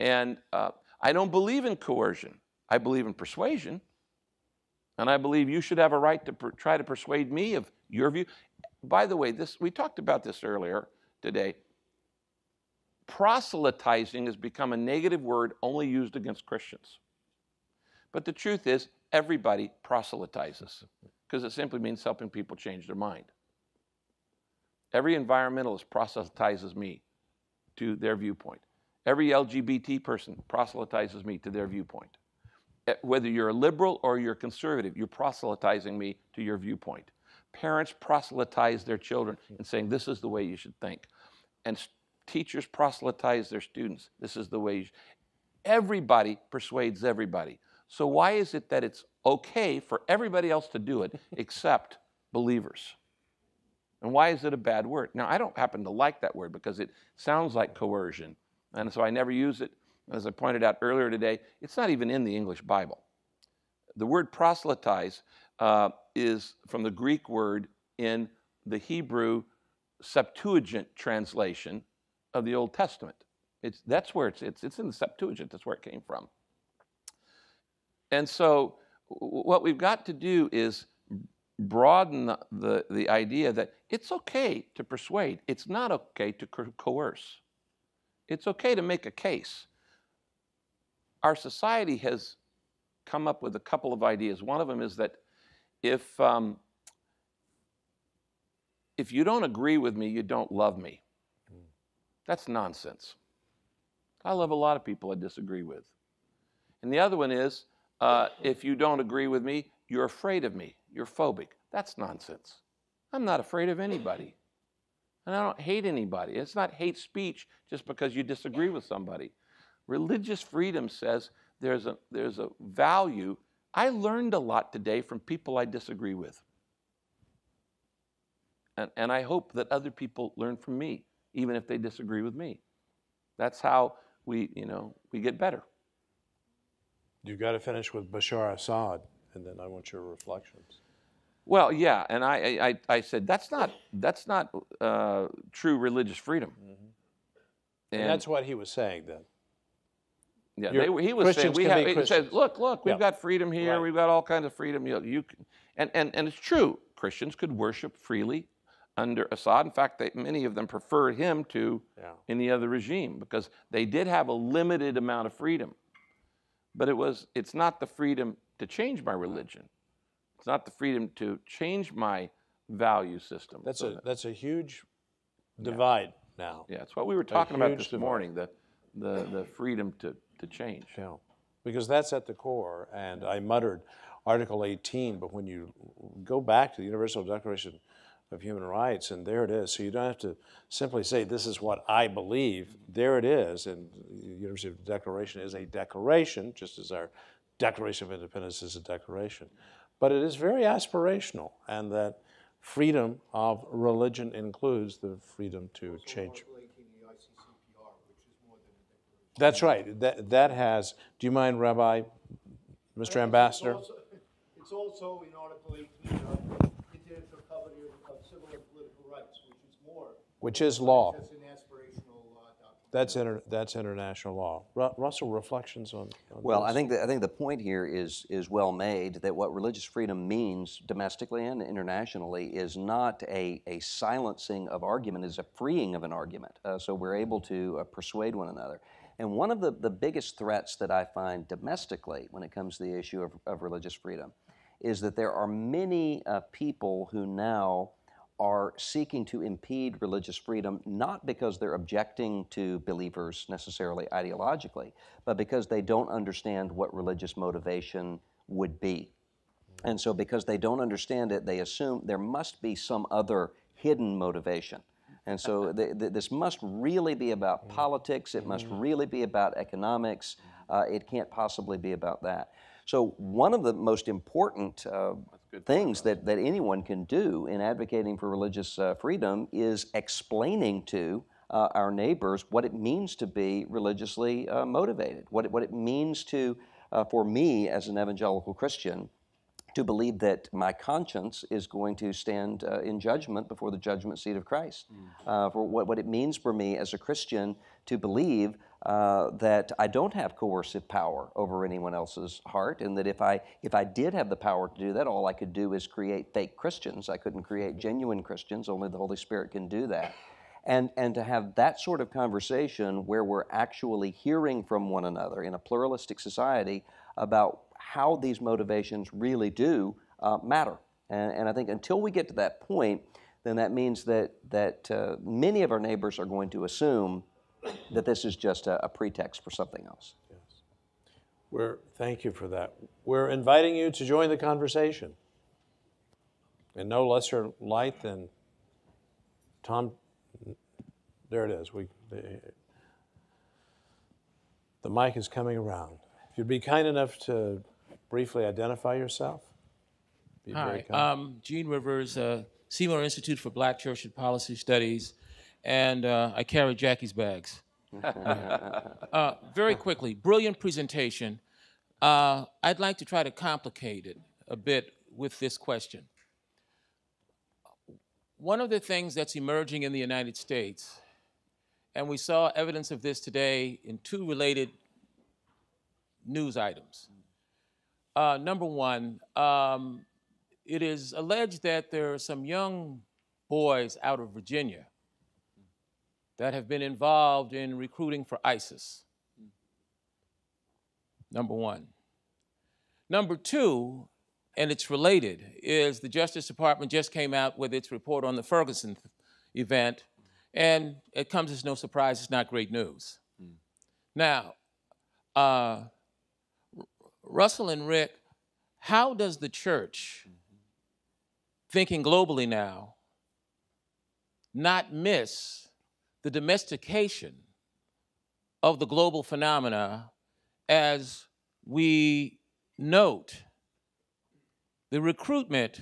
And uh, I don't believe in coercion. I believe in persuasion. And I believe you should have a right to per try to persuade me of your view. By the way, this, we talked about this earlier today. Proselytizing has become a negative word only used against Christians. But the truth is, everybody proselytizes, because it simply means helping people change their mind. Every environmentalist proselytizes me to their viewpoint. Every L G B T person proselytizes me to their viewpoint. Whether you're a liberal or you're conservative, you're proselytizing me to your viewpoint. Parents proselytize their children and saying, this is the way you should think. And teachers proselytize their students. This is the way you should. Everybody persuades everybody. So why is it that it's okay for everybody else to do it except believers? And why is it a bad word? Now, I don't happen to like that word because it sounds like coercion, and so I never use it. As I pointed out earlier today, it's not even in the English Bible. The word proselytize uh, is from the Greek word in the Hebrew Septuagint translation of the Old Testament. It's, that's where it's, it's, it's in the Septuagint. That's where it came from. And so what we've got to do is broaden the, the, the idea that it's okay to persuade. It's not okay to co coerce. It's okay to make a case. Our society has come up with a couple of ideas. One of them is that if, um, if you don't agree with me, you don't love me. Mm. That's nonsense. I love a lot of people I disagree with. And the other one is, uh, if you don't agree with me, you're afraid of me. You're phobic. That's nonsense. I'm not afraid of anybody. And I don't hate anybody. It's not hate speech just because you disagree with somebody. Religious freedom says there's a, there's a value. I learned a lot today from people I disagree with. And, and I hope that other people learn from me, even if they disagree with me. That's how we, you know, we get better. You've got to finish with Bashar Assad, and then I want your reflections. Well, yeah, and I, I, I said, that's not, that's not uh, true religious freedom. Mm-hmm. And, and that's what he was saying then. Yeah, they, he was Christians saying, we have, he says, look, look, we've yeah. got freedom here, right. We've got all kinds of freedom. You, you can, and, and, and it's true, Christians could worship freely under Assad. In fact, they, many of them preferred him to yeah. any other regime because they did have a limited amount of freedom. But it was, it's not the freedom to change my religion. It's not the freedom to change my value system. That's, so a, that's a huge divide yeah. now. Yeah, it's what we were talking about this divide. morning, the, the, the freedom to... to change. Yeah, because that's at the core, and I muttered Article eighteen, but when you go back to the Universal Declaration of Human Rights, and there it is, so you don't have to simply say, this is what I believe, there it is, and the Universal Declaration is a declaration, just as our Declaration of Independence is a declaration, but it is very aspirational, and that freedom of religion includes the freedom to change. That's right. That, that has, do you mind, Rabbi, Mister Ambassador? It's also, it's also in Article eighteen of the International Covenant of Civil and Political Rights, which is more. Which is law. That's an aspirational law. That's, inter, that's international law. Ru Russell, reflections on, on Well, this? I think, the, I think the point here is, is well made, that what religious freedom means domestically and internationally is not a, a silencing of argument, it's a freeing of an argument. Uh, so we're able to uh, persuade one another. And one of the, the biggest threats that I find domestically when it comes to the issue of, of religious freedom is that there are many uh, people who now are seeking to impede religious freedom, not because they're objecting to believers necessarily ideologically, but because they don't understand what religious motivation would be. And so because they don't understand it, they assume there must be some other hidden motivation. And so th th this must really be about politics. It must really be about economics. Uh, it can't possibly be about that. So one of the most important uh, things that, that anyone can do in advocating for religious uh, freedom is explaining to uh, our neighbors what it means to be religiously uh, motivated, what it, what it means to, uh, for me as an evangelical Christian, to believe that my conscience is going to stand uh, in judgment before the judgment seat of Christ, uh, for what, what it means for me as a Christian to believe uh, that I don't have coercive power over anyone else's heart, and that if I if I did have the power to do that, all I could do is create fake Christians. I couldn't create genuine Christians. Only the Holy Spirit can do that. And, and to have that sort of conversation where we're actually hearing from one another in a pluralistic society about how these motivations really do uh, matter. And, and I think until we get to that point, then that means that, that uh, many of our neighbors are going to assume that this is just a, a pretext for something else. Yes. We're, thank you for that. We're inviting you to join the conversation. In no lesser light than Tom, there it is. We, the, the mic is coming around. If you'd be kind enough to briefly identify yourself. Be Hi, I'm Gene Rivers, uh, Seymour Institute for Black Church and Policy Studies, and uh, I carry Jackie's bags. uh, very quickly, brilliant presentation. Uh, I'd like to try to complicate it a bit with this question. One of the things that's emerging in the United States, and we saw evidence of this today in two related news items. Uh, number one, um, it is alleged that there are some young boys out of Virginia that have been involved in recruiting for ISIS. Number one. Number two, and it's related, is the Justice Department just came out with its report on the Ferguson event, and it comes as no surprise, it's not great news. Mm. Now, uh, Russell and Rick, how does the church, thinking globally now, not miss the domestication of the global phenomena as we note the recruitment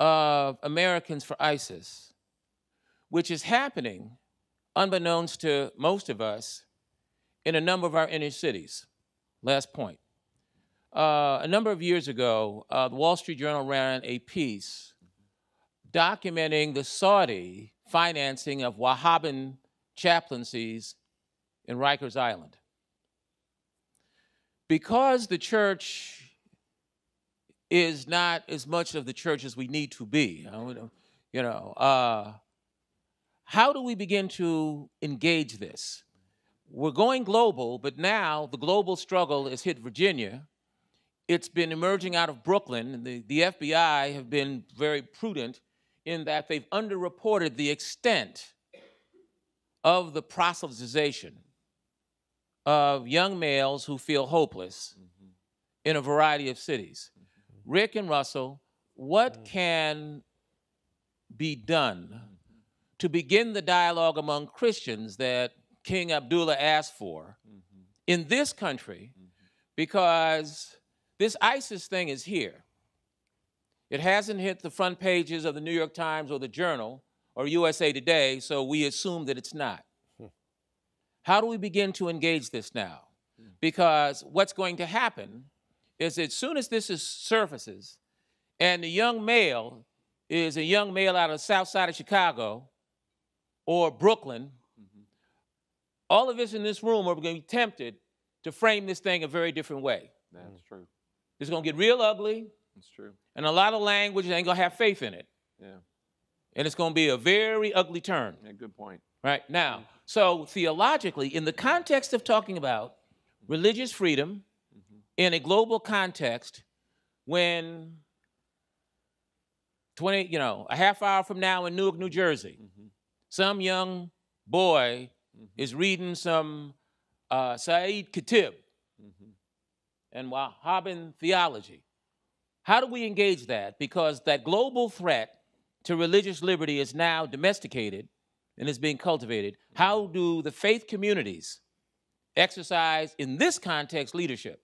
of Americans for ISIS, which is happening, unbeknownst to most of us, in a number of our inner cities? Last point. Uh, a number of years ago, uh, the Wall Street Journal ran a piece documenting the Saudi financing of Wahhabi chaplaincies in Rikers Island. Because the church is not as much of the church as we need to be, you know, uh, how do we begin to engage this? We're going global, but now the global struggle has hit Virginia. It's been emerging out of Brooklyn. The, the F B I have been very prudent in that they've underreported the extent of the proselytization of young males who feel hopeless mm-hmm. in a variety of cities. Mm-hmm. Rick and Russell, what mm-hmm. can be done to begin the dialogue among Christians that King Abdullah asked for mm-hmm. in this country, mm-hmm. because this ISIS thing is here. It hasn't hit the front pages of the New York Times or the Journal or U S A Today, so we assume that it's not. Hmm. How do we begin to engage this now? Hmm. Because what's going to happen is as soon as this is surfaces and the young male is a young male out of the south side of Chicago or Brooklyn, all of us in this room are going to be tempted to frame this thing a very different way. That's true. It's going to get real ugly. That's true. And a lot of language ain't going to have faith in it. Yeah. And it's going to be a very ugly turn. Yeah, good point. Right now, so theologically, in the context of talking about religious freedom mm-hmm. in a global context, when twenty, you know, a half hour from now in Newark, New Jersey, mm-hmm. some young boy is reading some uh, Said Qutb mm-hmm. and Wahhabi theology. How do we engage that? Because that global threat to religious liberty is now domesticated and is being cultivated. Mm-hmm. How do the faith communities exercise, in this context, leadership?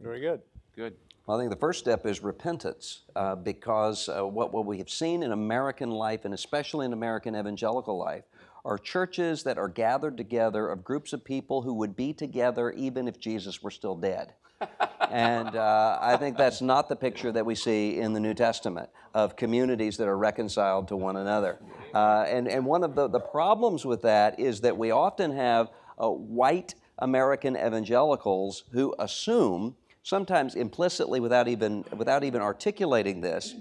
Very good. Good. Well, I think the first step is repentance, uh, because uh, what, what we have seen in American life, and especially in American evangelical life, are churches that are gathered together of groups of people who would be together even if Jesus were still dead. And uh, I think that's not the picture that we see in the New Testament of communities that are reconciled to one another. Uh, and, and one of the, the problems with that is that we often have uh, white American evangelicals who assume, sometimes implicitly without even, without even articulating this,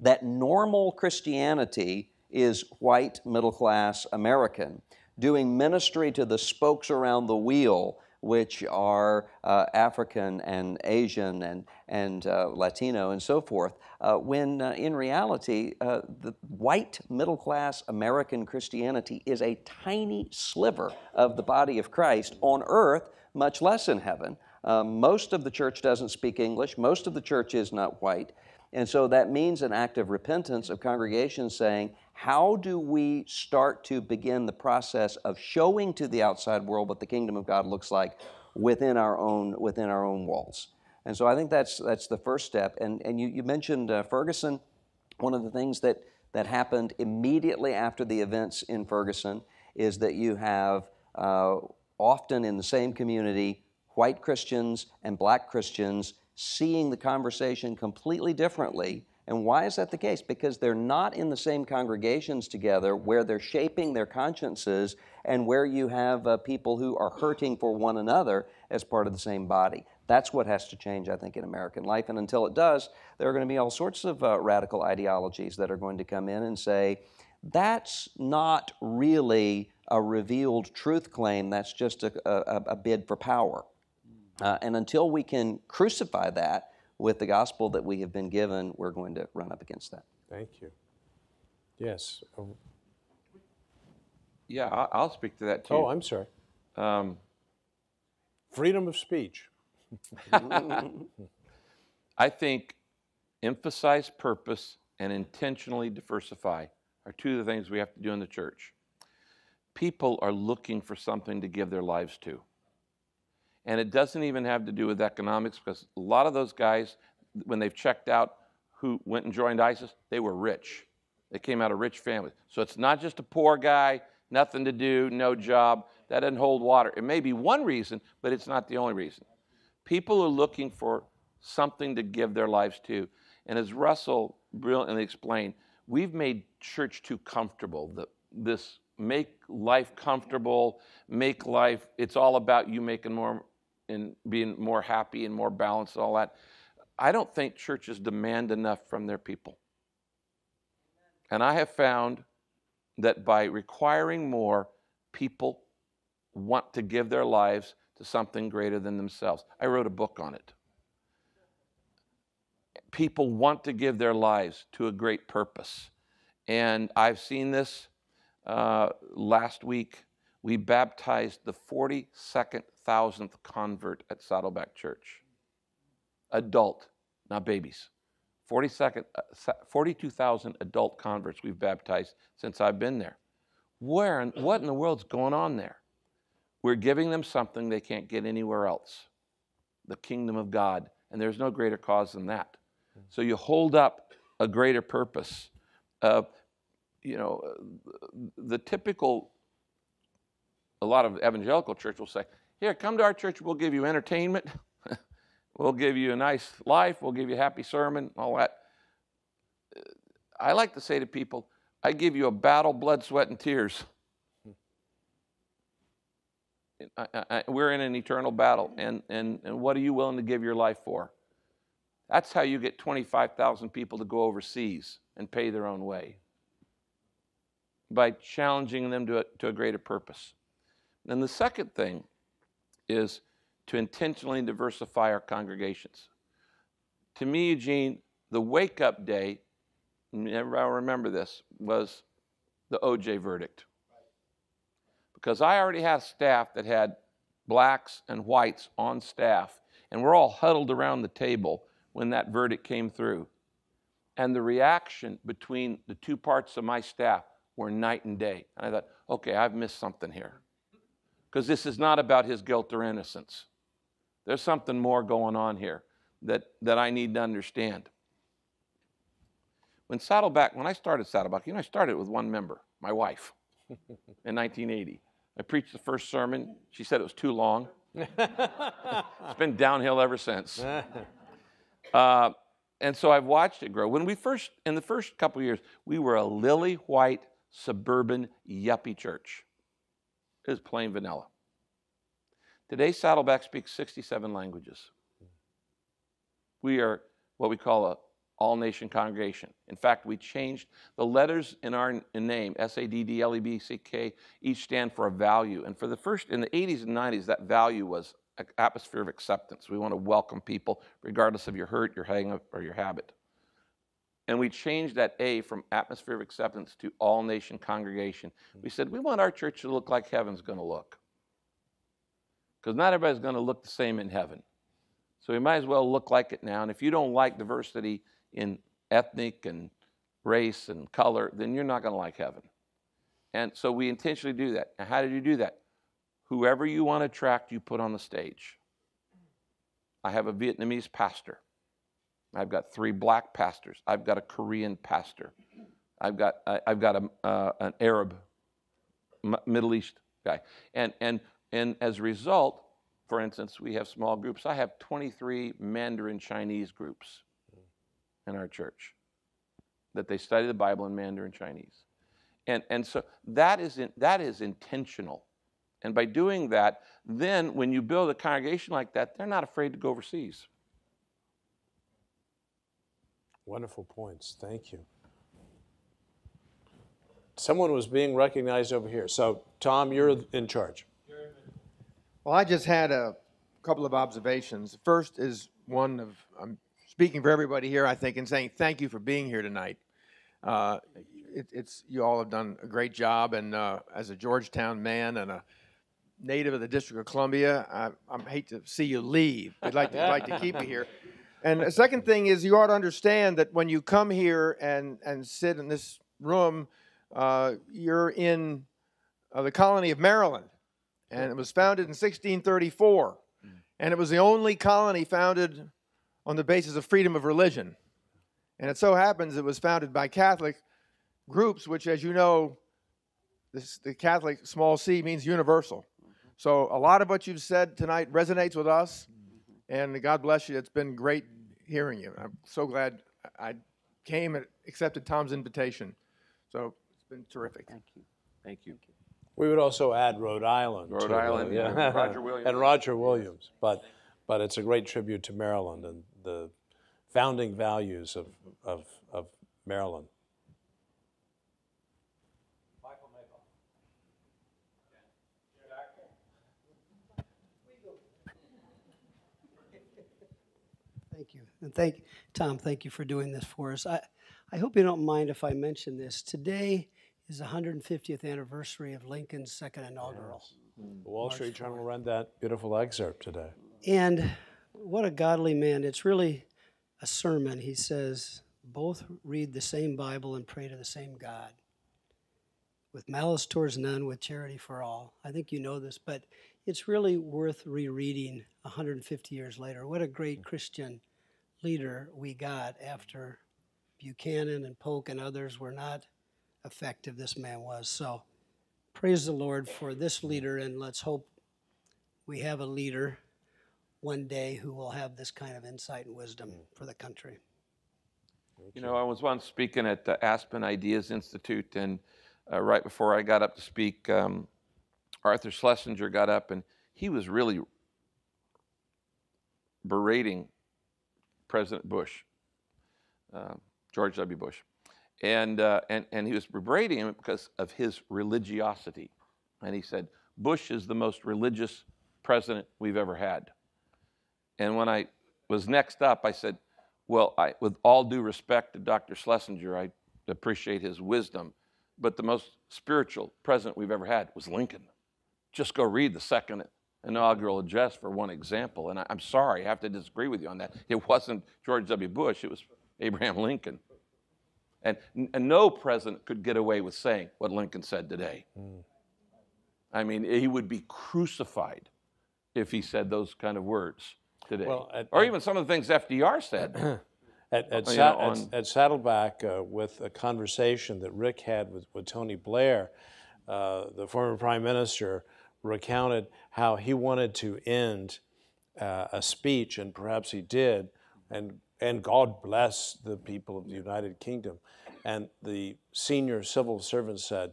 that normal Christianity is white middle-class American, doing ministry to the spokes around the wheel, which are uh, African and Asian and, and uh, Latino and so forth, uh, when uh, in reality, uh, the white middle-class American Christianity is a tiny sliver of the body of Christ on earth, much less in heaven. Uh, most of the church doesn't speak English. Most of the church is not white. And so that means an act of repentance of congregations saying, how do we start to begin the process of showing to the outside world what the kingdom of God looks like within our own, within our own walls? And so I think that's, that's the first step. And, and you, you mentioned uh, Ferguson. One of the things that, that happened immediately after the events in Ferguson is that you have uh, often in the same community white Christians and black Christians seeing the conversation completely differently. And why is that the case? Because they're not in the same congregations together where they're shaping their consciences and where you have uh, people who are hurting for one another as part of the same body. That's what has to change, I think, in American life. And until it does, there are going to be all sorts of uh, radical ideologies that are going to come in and say, that's not really a revealed truth claim. That's just a, a, a bid for power. Uh, and until we can crucify that with the gospel that we have been given, we're going to run up against that. Thank you. Yes. Yeah, I'll speak to that too. Oh, I'm sorry. Um, Freedom of speech. I think emphasize purpose and intentionally diversify are two of the things we have to do in the church. People are looking for something to give their lives to. And it doesn't even have to do with economics, because a lot of those guys, when they've checked out who went and joined ISIS, they were rich. They came out of rich families. So it's not just a poor guy, nothing to do, no job. That doesn't hold water. It may be one reason, but it's not the only reason. People are looking for something to give their lives to. And as Russell brilliantly explained, we've made church too comfortable. The, this make life comfortable, make life, it's all about you making more and being more happy and more balanced and all that. I don't think churches demand enough from their people. And I have found that by requiring more, people want to give their lives to something greater than themselves. I wrote a book on it. People want to give their lives to a great purpose. And I've seen this. Uh, last week, we baptized the forty-second thousandth convert at Saddleback Church. Adult, not babies. forty-two thousand adult converts we've baptized since I've been there. Where and what in the world's going on there? We're giving them something they can't get anywhere else. The kingdom of God. And there's no greater cause than that. So you hold up a greater purpose. Uh, you know, the typical, a lot of evangelical church will say, here, come to our church, we'll give you entertainment, we'll give you a nice life, we'll give you a happy sermon, all that. I like to say to people, I give you a battle, blood, sweat, and tears. I, I, we're in an eternal battle, and, and, and what are you willing to give your life for? That's how you get twenty-five thousand people to go overseas and pay their own way, by challenging them to a, to a greater purpose. And the second thing is to intentionally diversify our congregations. To me, Eugene, the wake-up day, and everybody will remember this, was the O J verdict. Because I already had staff that had blacks and whites on staff, and we're all huddled around the table when that verdict came through. And the reaction between the two parts of my staff were night and day. And I thought, okay, I've missed something here. Because this is not about his guilt or innocence. There's something more going on here. that, that I need to understand. When Saddleback, when I started Saddleback, you know, I started with one member, my wife, in nineteen eighty. I preached the first sermon. She said it was too long. It's been downhill ever since. Uh, and so I've watched it grow. When we first, in the first couple of years, we were a lily-white, suburban, yuppie church. It was plain vanilla. Today, Saddleback speaks sixty-seven languages. We are what we call a all-nation congregation. In fact, we changed the letters in our name, S A D D L E B C K, each stand for a value. And for the first, in the eighties and nineties, that value was an atmosphere of acceptance. We want to welcome people, regardless of your hurt, your hang-up, or your habit. And we changed that A from atmosphere of acceptance to all-nation congregation. We said, we want our church to look like heaven's going to look. Because not everybody's going to look the same in heaven. So we might as well look like it now. And if you don't like diversity in ethnic and race and color, then you're not going to like heaven. And so we intentionally do that. And how did you do that? Whoever you want to attract, you put on the stage. I have a Vietnamese pastor. I've got three black pastors. I've got a Korean pastor. I've got, I, I've got a, uh, an Arab, M- Middle East guy. And, and, and as a result, for instance, we have small groups. I have twenty-three Mandarin Chinese groups in our church, that they study the Bible in Mandarin Chinese. And, and so that is, in, that is intentional. And by doing that, then when you build a congregation like that, they're not afraid to go overseas. Wonderful points. Thank you. Someone was being recognized over here. So, Tom, you're in charge. Well, I just had a couple of observations. First is one of... Um, Speaking for everybody here, I think, and saying thank you for being here tonight. Uh, it, it's you all have done a great job, and uh, as a Georgetown man and a native of the District of Columbia, I, I hate to see you leave. We'd like to, like to keep you here. And the second thing is you ought to understand that when you come here and, and sit in this room, uh, you're in uh, the colony of Maryland, and it was founded in sixteen thirty-four, and it was the only colony founded on the basis of freedom of religion. And it so happens it was founded by Catholic groups, which, as you know, this, the Catholic small c means universal. So a lot of what you've said tonight resonates with us, and God bless you. It's been great hearing you. I'm so glad I came and accepted Tom's invitation. So it's been terrific. Thank you. Thank you. We would also add Rhode Island. Rhode to, Island, uh, yeah. Roger Williams. And Roger Williams. But, but it's a great tribute to Maryland and the founding values of, of, of Maryland. Michael Maple. Thank you. And thank Tom, thank you for doing this for us. I, I hope you don't mind if I mention this. Today is the one hundred fiftieth anniversary of Lincoln's second inaugural. Yes. The Wall March Street Journal read that beautiful excerpt today. And what a godly man. It's really a sermon. He says, both read the same Bible and pray to the same God, with malice towards none, with charity for all. I think you know this, but it's really worth rereading one hundred fifty years later. What a great Christian leader we got after Buchanan and Polk and others were not effective. This man was. So praise the Lord for this leader, and let's hope we have a leader one day who will have this kind of insight and wisdom for the country. You know, I was once speaking at the Aspen Ideas Institute, and uh, right before I got up to speak, um, Arthur Schlesinger got up, and he was really berating President Bush, uh, George W. Bush. And, uh, and, and he was berating him because of his religiosity. And he said, Bush is the most religious president we've ever had. And when I was next up, I said, well, I, with all due respect to Doctor Schlesinger, I appreciate his wisdom, but the most spiritual president we've ever had was Lincoln. Just go read the second inaugural address for one example. And I, I'm sorry, I have to disagree with you on that. It wasn't George W. Bush, it was Abraham Lincoln. And, and no president could get away with saying what Lincoln said today. Mm. I mean, he would be crucified if he said those kind of words. today, well, at, or even some of the things F D R said. At, at, oh, yeah, on... at, at Saddleback, uh, with a conversation that Rick had with, with Tony Blair, uh, the former prime minister recounted how he wanted to end uh, a speech, and perhaps he did, and, and God bless the people of the United Kingdom. And the senior civil servant said,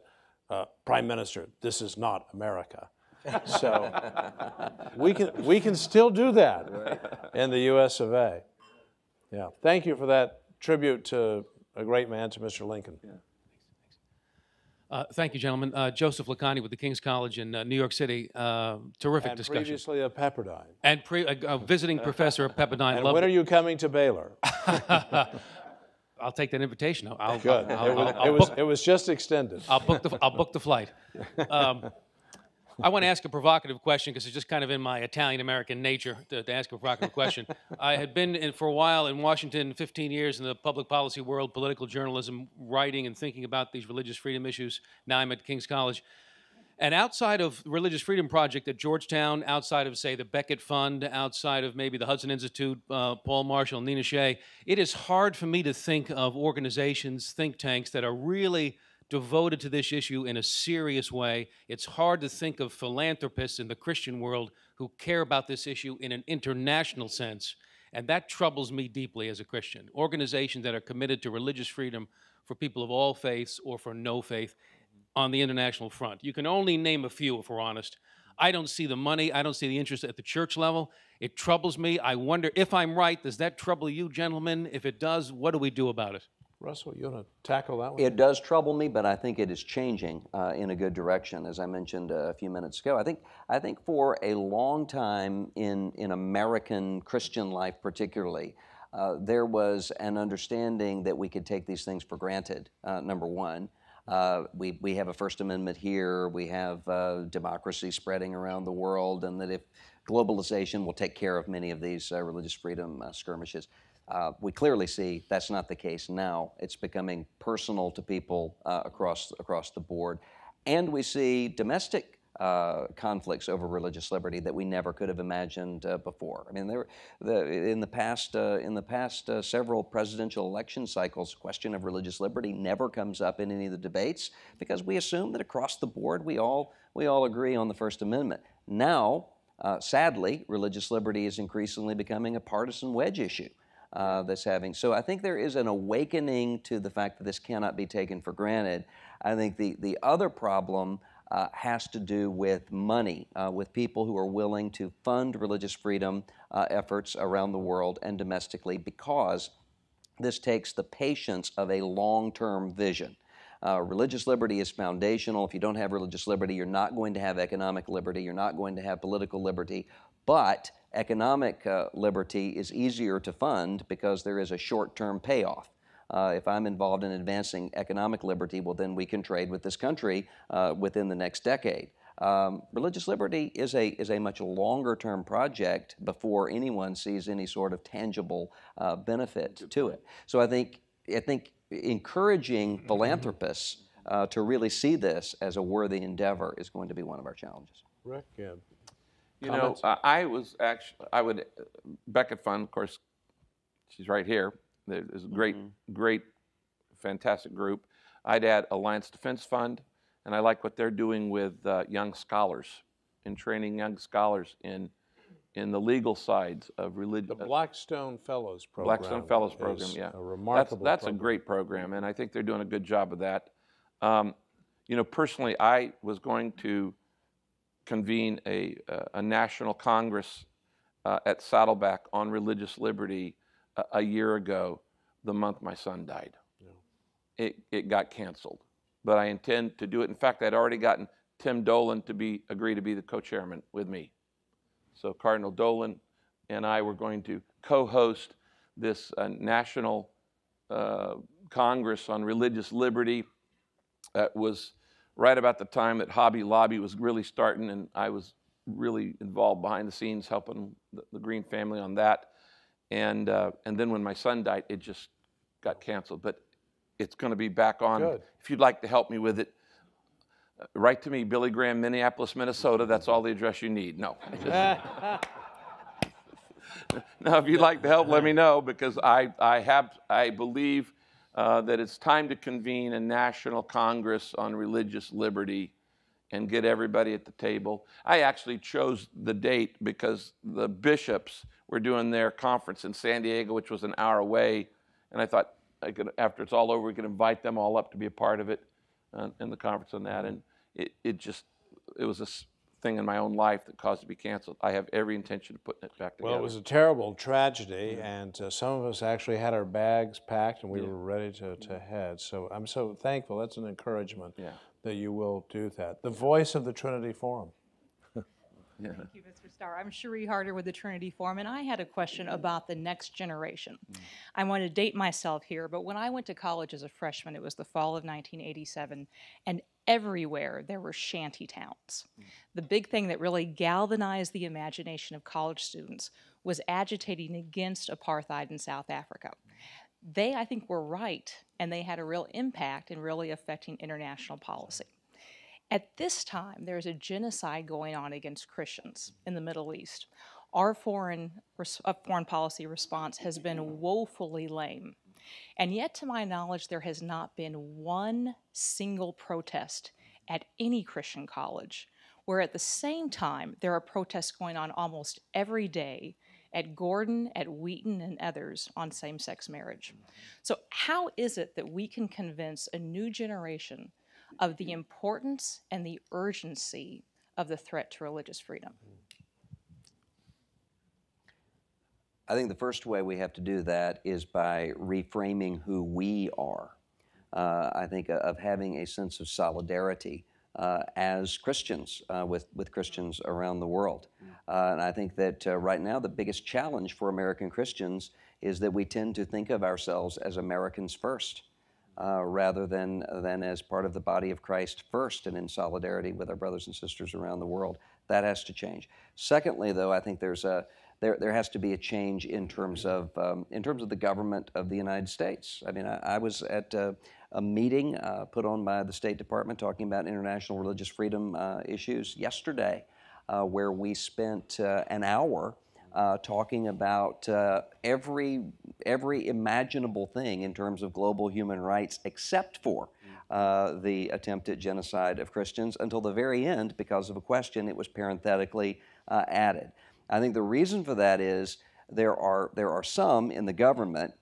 uh, Prime Minister, this is not America. So we can, we can still do that in the U S of A. Yeah, thank you for that tribute to a great man, to Mister Lincoln. Yeah. Uh, thank you, gentlemen. Uh, Joseph Lacani with the King's College in uh, New York City. Uh, terrific and discussion. Previously at Pepperdine. And pre a, a visiting professor at Pepperdine. And Love when it. Are you coming to Baylor? I'll take that invitation. I'll, I'll, Good. I'll, I'll, it, was, I'll it, was, it was just extended. I'll book the, I'll book the flight. Um, I want to ask a provocative question because it's just kind of in my Italian-American nature to, to ask a provocative question. I had been in, for a while in Washington, fifteen years in the public policy world, political journalism, writing and thinking about these religious freedom issues. Now I'm at King's College. And outside of the Religious Freedom Project at Georgetown, outside of, say, the Becket Fund, outside of maybe the Hudson Institute, uh, Paul Marshall, Nina Shea, it is hard for me to think of organizations, think tanks that are really devoted to this issue in a serious way. It's hard to think of philanthropists in the Christian world who care about this issue in an international sense, and that troubles me deeply as a Christian. Organizations that are committed to religious freedom for people of all faiths or for no faith on the international front. You can only name a few if we're honest. I don't see the money, I don't see the interest at the church level. It troubles me. I wonder if I'm right. Does that trouble you, gentlemen? If it does, what do we do about it? Russell, you want to tackle that one? It does trouble me, but I think it is changing uh, in a good direction, as I mentioned a few minutes ago. I think, I think for a long time in, in American Christian life particularly, uh, there was an understanding that we could take these things for granted, uh, number one. Uh, we, we have a First Amendment here, we have uh, democracy spreading around the world, and that if globalization will take care of many of these uh, religious freedom uh, skirmishes. Uh, we clearly see that's not the case now. It's becoming personal to people uh, across, across the board. And we see domestic uh, conflicts over religious liberty that we never could have imagined uh, before. I mean, there, the, in the past, uh, in the past uh, several presidential election cycles, the question of religious liberty never comes up in any of the debates because we assume that across the board we all, we all agree on the First Amendment. Now, uh, sadly, religious liberty is increasingly becoming a partisan wedge issue. Uh, that's having. So I think there is an awakening to the fact that this cannot be taken for granted. I think the, the other problem uh, has to do with money, uh, with people who are willing to fund religious freedom uh, efforts around the world and domestically, because this takes the patience of a long-term vision. Uh, religious liberty is foundational. If you don't have religious liberty, you're not going to have economic liberty, you're not going to have political liberty, but economic uh, liberty is easier to fund because there is a short-term payoff. Uh, if I'm involved in advancing economic liberty, well, then we can trade with this country uh, within the next decade. Um, religious liberty is a, is a much longer-term project before anyone sees any sort of tangible uh, benefit to it. So I think, I think encouraging philanthropists uh, to really see this as a worthy endeavor is going to be one of our challenges. Rick, yeah. You know, uh, I was actually, I would, uh, Becket Fund, of course, she's right here. There's a great, mm-hmm. great, fantastic group. I'd add Alliance Defense Fund, and I like what they're doing with uh, young scholars and training young scholars in in the legal sides of religion. The Blackstone Fellows Program. Blackstone Fellows Program, yeah. A remarkable That's, that's a great program, and I think they're doing a good job of that. Um, you know, personally, I was going to convene a, uh, a national congress uh, at Saddleback on religious liberty a, a year ago, the month my son died. Yeah. It, it got canceled, but I intend to do it. In fact, I'd already gotten Tim Dolan to be, agree to be the co-chairman with me. So Cardinal Dolan and I were going to co-host this uh, national uh, congress on religious liberty that was right about the time that Hobby Lobby was really starting, and I was really involved behind the scenes helping the, the Green family on that. And, uh, and then when my son died, it just got canceled. But it's going to be back on. Good. If you'd like to help me with it, uh, write to me, Billy Graham, Minneapolis, Minnesota. That's all the address you need. No. Now, if you'd like to help, let me know, because I, I, have, I believe uh, that it's time to convene a national congress on religious liberty and get everybody at the table. I actually chose the date because the bishops were doing their conference in San Diego, which was an hour away, and I thought I could, after it's all over, we could invite them all up to be a part of it uh, in the conference on that. And it, it just, it was a thing in my own life that caused it to be canceled. I have every intention of putting it back together. Well, it was a terrible tragedy, yeah. and uh, some of us actually had our bags packed and we yeah. were ready to, to yeah. head. So I'm so thankful. That's an encouragement yeah. that you will do that. The voice of the Trinity Forum. Yeah. Thank you, Mister Starr. I'm Cherie Harder with the Trinity Forum, and I had a question about the next generation. Mm. I want to date myself here, but when I went to college as a freshman, it was the fall of nineteen eighty-seven, and everywhere there were shanty towns. Mm. The big thing that really galvanized the imagination of college students was agitating against apartheid in South Africa. They, I think, were right, and they had a real impact in really affecting international policy. At this time, there's a genocide going on against Christians in the Middle East. Our foreign, uh, foreign policy response has been woefully lame. And yet, to my knowledge, there has not been one single protest at any Christian college, where at the same time, there are protests going on almost every day at Gordon, at Wheaton, and others on same-sex marriage. So how is it that we can convince a new generation of the importance and the urgency of the threat to religious freedom? I think the first way we have to do that is by reframing who we are. Uh, I think of having a sense of solidarity uh, as Christians, uh, with, with Christians around the world. Uh, and I think that uh, right now the biggest challenge for American Christians is that we tend to think of ourselves as Americans first. Uh, rather than, than as part of the body of Christ first and in solidarity with our brothers and sisters around the world. That has to change. Secondly, though, I think there's a, there, there has to be a change in terms of, um, in terms of the government of the United States. I mean, I, I was at uh, a meeting uh, put on by the State Department talking about international religious freedom uh, issues yesterday, uh, where we spent uh, an hour Uh, talking about uh, every, every imaginable thing in terms of global human rights except for uh, the attempt at genocide of Christians until the very end, because of a question, it was parenthetically uh, added. I think the reason for that is there are, there are some in the government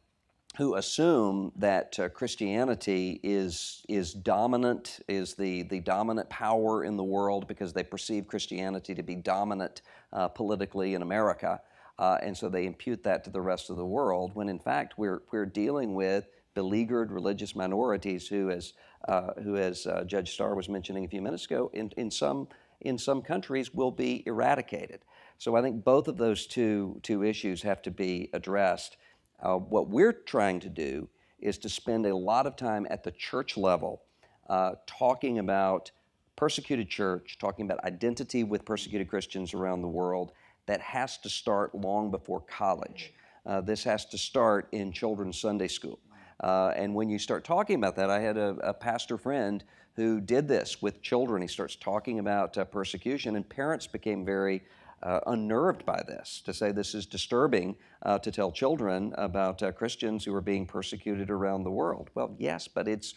who assume that uh, Christianity is, is dominant, is the, the dominant power in the world, because they perceive Christianity to be dominant uh, politically in America. Uh, and so they impute that to the rest of the world, when in fact we're, we're dealing with beleaguered religious minorities who, as, uh, who as uh, Judge Starr was mentioning a few minutes ago, in, in, some, in some countries will be eradicated. So I think both of those two, two issues have to be addressed. Uh, what we're trying to do is to spend a lot of time at the church level uh, talking about persecuted church, talking about identity with persecuted Christians around the world. That has to start long before college. Uh, this has to start in children's Sunday school. Uh, and when you start talking about that, I had a, a pastor friend who did this with children. He starts talking about uh, persecution, and parents became very Uh, unnerved by this, to say this is disturbing uh, to tell children about uh, Christians who are being persecuted around the world. Well, yes, but it's,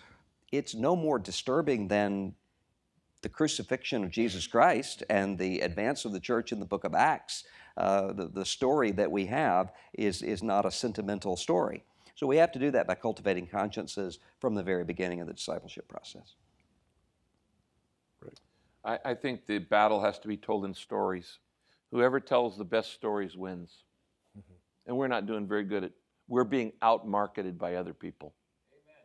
it's no more disturbing than the crucifixion of Jesus Christ and the advance of the church in the book of Acts. Uh, the, the story that we have is, is not a sentimental story. So we have to do that by cultivating consciences from the very beginning of the discipleship process. Right. I, I think the battle has to be told in stories. Whoever tells the best stories wins. Mm-hmm. And we're not doing very good at, we're being out-marketed by other people. Amen.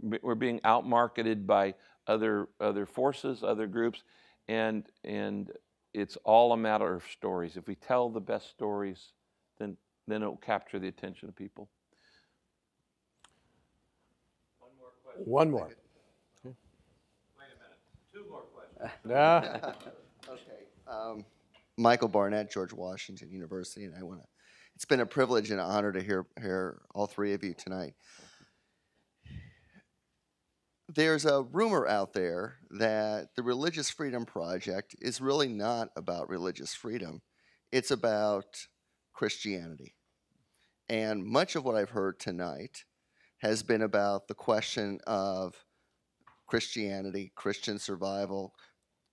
We're, we're being out-marketed by other, other forces, other groups, and, and it's all a matter of stories. If we tell the best stories, then, then it'll capture the attention of people. One more question. One more. Wait a minute, two more questions. No. Okay. Um, Michael Barnett, George Washington University, and I want to, it's been a privilege and an honor to hear, hear all three of you tonight. There's a rumor out there that the Religious Freedom Project is really not about religious freedom. It's about Christianity. And much of what I've heard tonight has been about the question of Christianity, Christian survival,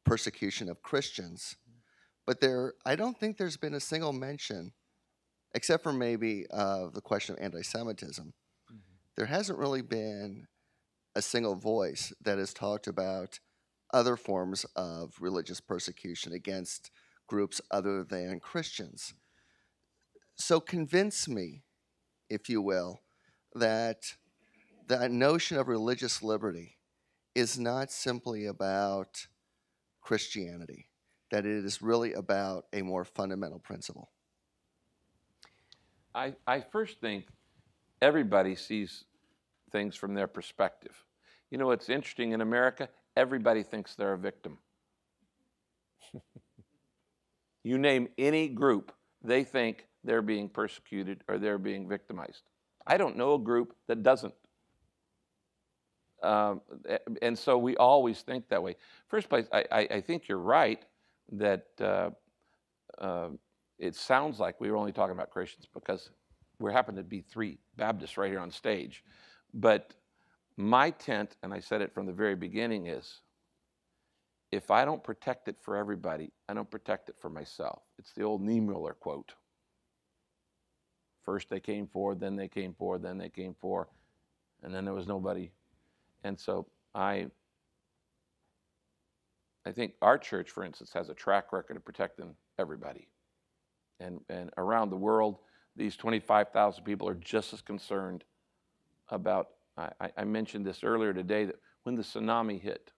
persecution of Christians. But there, I don't think there's been a single mention, except for maybe uh, the question of anti-Semitism. Mm-hmm. There hasn't really been a single voice that has talked about other forms of religious persecution against groups other than Christians. So convince me, if you will, that the notion of religious liberty is not simply about Christianity, that it is really about a more fundamental principle. I, I first think everybody sees things from their perspective. You know, it's interesting in America, everybody thinks they're a victim. You name any group, they think they're being persecuted or they're being victimized. I don't know a group that doesn't. Um, and so we always think that way. First place, I, I, I think you're right that uh, uh, it sounds like we were only talking about Christians because we happen to be three Baptists right here on stage. But my tent, and I said it from the very beginning, is if I don't protect it for everybody, I don't protect it for myself. It's the old Niemöller quote. First they came forward, then they came forward, then they came forward, and then there was nobody. And so I, I think our church, for instance, has a track record of protecting everybody. And, and around the world, these twenty-five thousand people are just as concerned about, I, I mentioned this earlier today, that when the tsunami hit,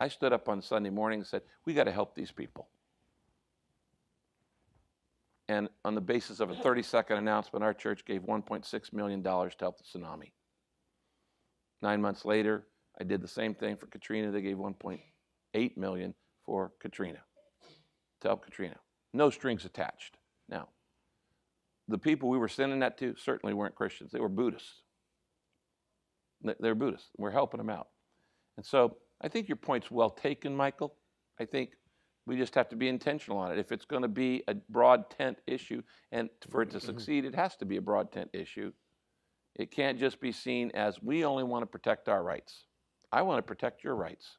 I stood up on Sunday morning and said, we got to help these people. And on the basis of a thirty-second announcement, our church gave one point six million dollars to help the tsunami. Nine months later, I did the same thing for Katrina. They gave one point eight million dollars for Katrina, to help Katrina. No strings attached. Now, the people we were sending that to certainly weren't Christians. They were Buddhists. They're Buddhists. We're helping them out. And so I think your point's well taken, Michael. I think we just have to be intentional on it. If it's going to be a broad tent issue, and for it to succeed, it has to be a broad tent issue. It can't just be seen as we only want to protect our rights. I want to protect your rights.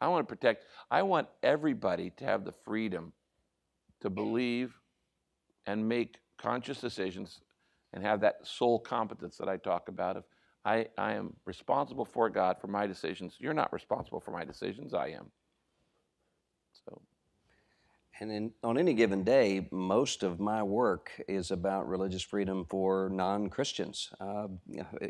I want to protect, I want everybody to have the freedom to believe and make conscious decisions and have that soul competence that I talk about of I, I am responsible for God for my decisions. You're not responsible for my decisions, I am. So. And in, on any given day, most of my work is about religious freedom for non-Christians. Uh,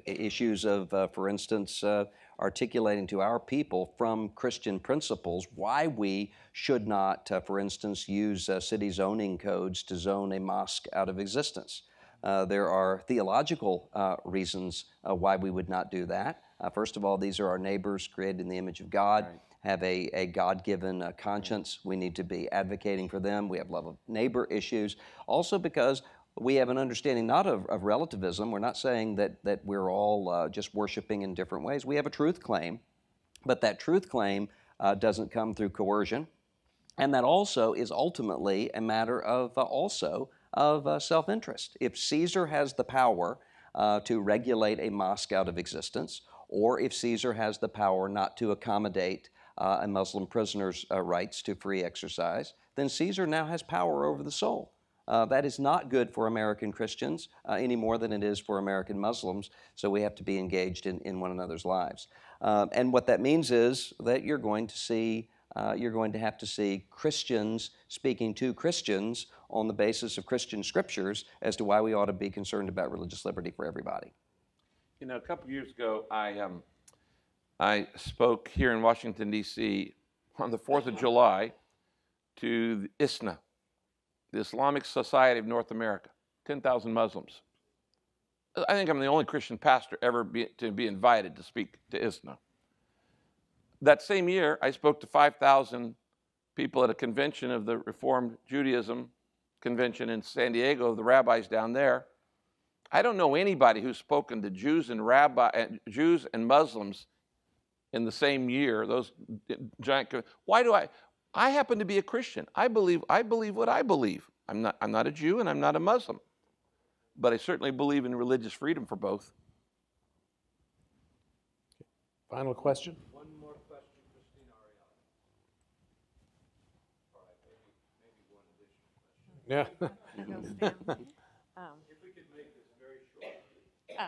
issues of, uh, for instance, uh, articulating to our people from Christian principles why we should not, uh, for instance, use uh, city zoning codes to zone a mosque out of existence. Uh, there are theological uh, reasons uh, why we would not do that. Uh, first of all, these are our neighbors created in the image of God. Right. Have a, a God-given uh, conscience. We need to be advocating for them. We have love of neighbor issues. Also because we have an understanding not of, of relativism. We're not saying that, that we're all uh, just worshiping in different ways. We have a truth claim, but that truth claim uh, doesn't come through coercion. And that also is ultimately a matter of uh, also of uh, self-interest. If Caesar has the power uh, to regulate a mosque out of existence, or if Caesar has the power not to accommodate Uh, and Muslim prisoners' uh, rights to free exercise, then Caesar now has power over the soul. Uh, that is not good for American Christians uh, any more than it is for American Muslims, so we have to be engaged in, in one another's lives. Uh, and what that means is that you're going to see, uh, you're going to have to see Christians speaking to Christians on the basis of Christian scriptures as to why we ought to be concerned about religious liberty for everybody. You know, a couple years ago, I... Um I spoke here in Washington, D C on the fourth of July to the I S N A, the Islamic Society of North America, ten thousand Muslims. I think I'm the only Christian pastor ever be, to be invited to speak to I S N A. That same year, I spoke to five thousand people at a convention of the Reformed Judaism Convention in San Diego, the rabbis down there. I don't know anybody who's spoken to Jews and, rabbi, Jews and Muslims in the same year, those giant, why do I, I happen to be a Christian. I believe, I believe what I believe. I'm not, I'm not a Jew and I'm not a Muslim, but I certainly believe in religious freedom for both. Final question. Yeah. um, if we could make this very short. Oh.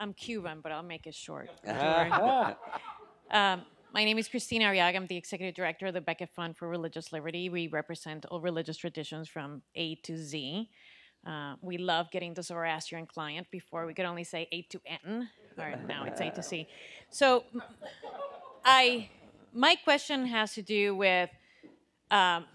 I'm Cuban, but I'll make it short. um, my name is Christina Arriaga. I'm the executive director of the Becket Fund for Religious Liberty. We represent all religious traditions from A to Z. Uh, we love getting the Zoroastrian client. Before, we could only say A to N, or now it's A to C. So I, my question has to do with... Um,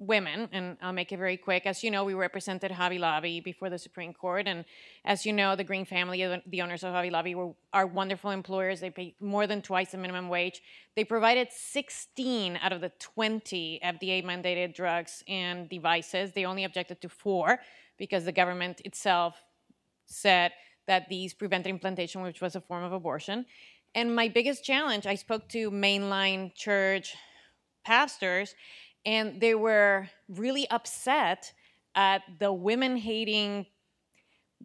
women, and I'll make it very quick. As you know, we represented Hobby Lobby before the Supreme Court, and as you know, the Green family, the owners of Hobby Lobby, were, are wonderful employers. They pay more than twice the minimum wage. They provided sixteen out of the twenty F D A-mandated drugs and devices. They only objected to four because the government itself said that these prevented implantation, which was a form of abortion. And my biggest challenge, I spoke to mainline church pastors, and they were really upset at the women-hating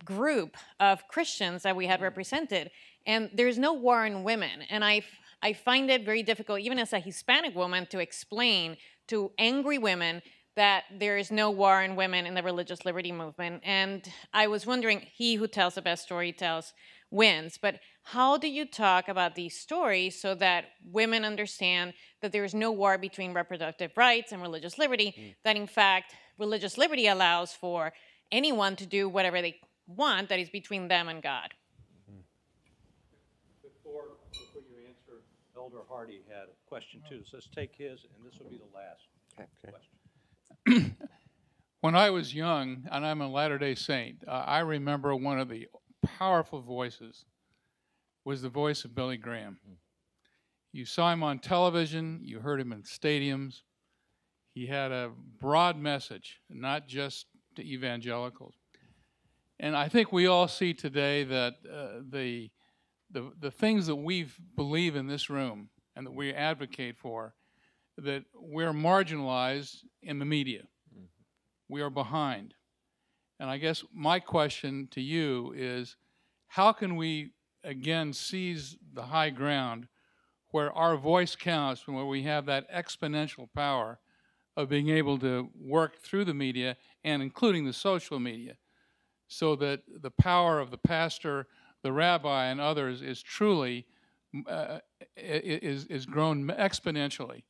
group of Christians that we had represented. And there's no war on women. And I, I find it very difficult, even as a Hispanic woman, to explain to angry women that there is no war on women in the religious liberty movement. And I was wondering, he who tells the best story tells wins. But how do you talk about these stories so that women understand that there is no war between reproductive rights and religious liberty, mm. that in fact, religious liberty allows for anyone to do whatever they want that is between them and God? Before, before you answer, Elder Hardy had a question too. So let's take his, and this will be the last okay. question. When I was young, and I'm a Latter-day Saint, uh, I remember one of the powerful voices was the voice of Billy Graham. You saw him on television, you heard him in stadiums. He had a broad message, not just to evangelicals. And I think we all see today that uh, the, the, the things that we believe in this room and that we advocate for, that we're marginalized in the media. Mm-hmm. We are behind. And I guess my question to you is, how can we, again, seize the high ground where our voice counts and where we have that exponential power of being able to work through the media and including the social media so that the power of the pastor, the rabbi, and others is truly, uh, is, is grown exponentially?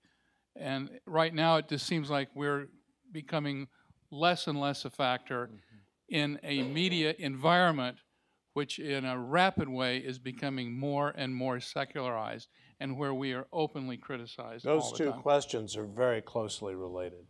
And right now, it just seems like we're becoming less and less a factor mm-hmm. in a media environment, which in a rapid way is becoming more and more secularized and where we are openly criticized. Those all the two time. questions are very closely related.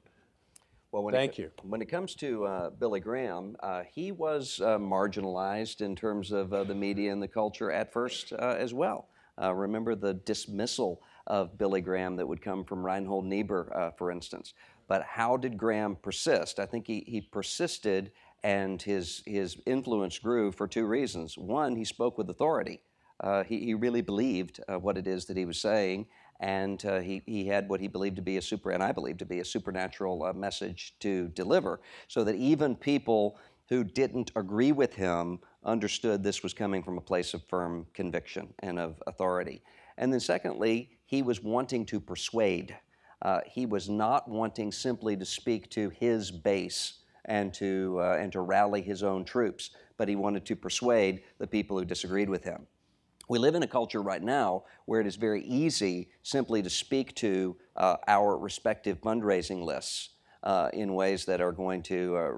Well, when Thank it, you. When it comes to uh, Billy Graham, uh, he was uh, marginalized in terms of uh, the media and the culture at first uh, as well. Uh, remember the dismissal of Billy Graham that would come from Reinhold Niebuhr, uh, for instance. But how did Graham persist? I think he, he persisted, and his, his influence grew for two reasons. One, he spoke with authority. Uh, he, he really believed uh, what it is that he was saying, and uh, he, he had what he believed to be a super, and I believe to be a supernatural uh, message to deliver, so that even people who didn't agree with him understood this was coming from a place of firm conviction and of authority. And then secondly, he was wanting to persuade. Uh, he was not wanting simply to speak to his base and to, uh, and to rally his own troops, but he wanted to persuade the people who disagreed with him. We live in a culture right now where it is very easy simply to speak to uh, our respective fundraising lists uh, in ways that are going to uh,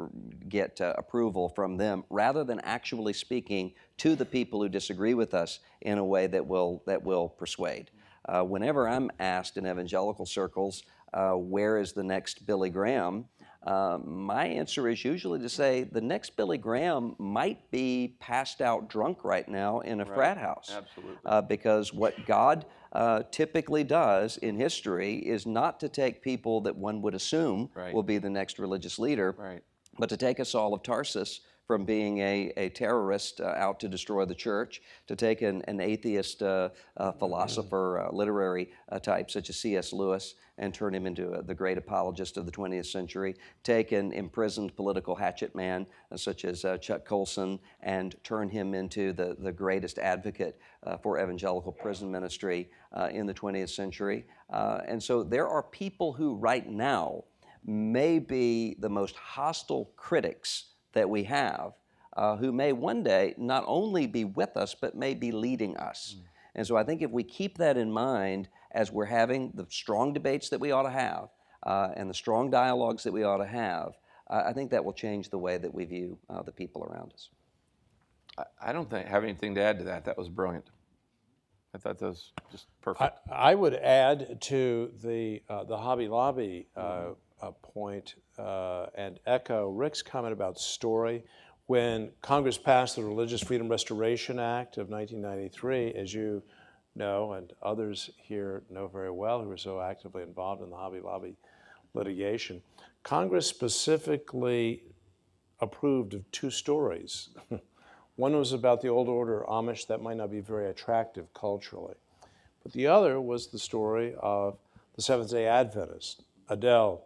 get uh, approval from them, rather than actually speaking to the people who disagree with us in a way that will, that will persuade. Uh, whenever I'm asked in evangelical circles, uh, where is the next Billy Graham, uh, my answer is usually to say the next Billy Graham might be passed out drunk right now in a right. frat house. Absolutely. Uh, because what God uh, typically does in history is not to take people that one would assume right. will be the next religious leader, right. but to take a Saul of Tarsus from being a, a terrorist uh, out to destroy the church to take an, an atheist uh, uh, philosopher, uh, literary uh, type such as C S Lewis and turn him into uh, the great apologist of the twentieth century, take an imprisoned political hatchet man uh, such as uh, Chuck Colson and turn him into the, the greatest advocate uh, for evangelical prison ministry uh, in the twentieth century. Uh, and so there are people who right now may be the most hostile critics that we have, uh, who may one day not only be with us, but may be leading us. Mm. And so I think if we keep that in mind as we're having the strong debates that we ought to have uh, and the strong dialogues that we ought to have, uh, I think that will change the way that we view uh, the people around us. I don't think I have anything to add to that. That was brilliant. I thought that was just perfect. I, I would add to the, uh, the Hobby Lobby uh, mm-hmm. A point uh, and echo Rick's comment about story. When Congress passed the Religious Freedom Restoration Act of nineteen ninety-three, as you know and others here know very well who were so actively involved in the Hobby Lobby litigation, Congress specifically approved of two stories. One was about the Old Order Amish. That might not be very attractive culturally. But the other was the story of the Seventh-day Adventist, Adele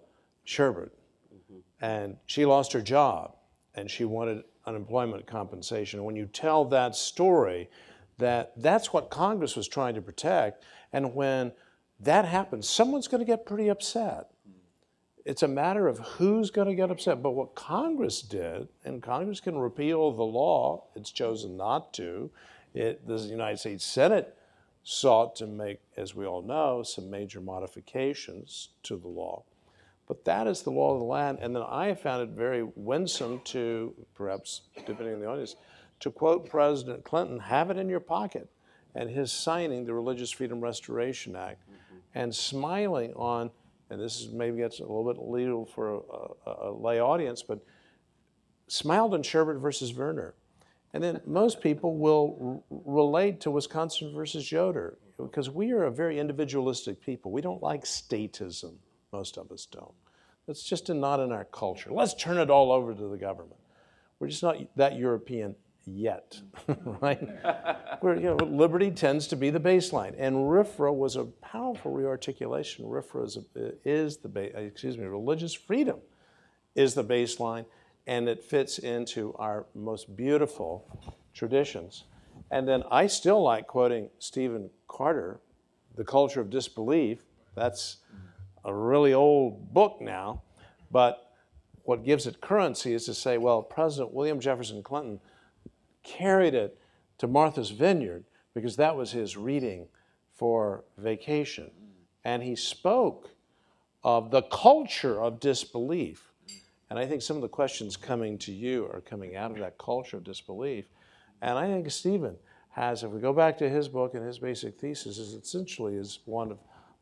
Sherbert, mm-hmm. and she lost her job, and she wanted unemployment compensation. When you tell that story, that that's what Congress was trying to protect, and when that happens, someone's going to get pretty upset. It's a matter of who's going to get upset. But what Congress did, and Congress can repeal the law, it's chosen not to. It, the United States Senate sought to make, as we all know, some major modifications to the law. But that is the law of the land. And then I found it very winsome to, perhaps depending on the audience, to quote President Clinton, have it in your pocket, and his signing the Religious Freedom Restoration Act, mm-hmm. and smiling on, and this is maybe gets a little bit illegal for a, a lay audience, but smiled on Sherbert versus Verner. And then most people will relate to Wisconsin versus Yoder, because we are a very individualistic people. We don't like statism. Most of us don't. It's just not in our culture. Let's turn it all over to the government. We're just not that European yet, right? We're, you know, liberty tends to be the baseline. And R F R A was a powerful rearticulation. R F R A is, a, is the, ba excuse me, religious freedom is the baseline, and it fits into our most beautiful traditions. And then I still like quoting Stephen Carter, The Culture of Disbelief. That's a really old book now, but what gives it currency is to say, well, President William Jefferson Clinton carried it to Martha's Vineyard because that was his reading for vacation. And he spoke of the culture of disbelief. And I think some of the questions coming to you are coming out of that culture of disbelief. And I think Stephen has, if we go back to his book and his basic thesis, is essentially is one of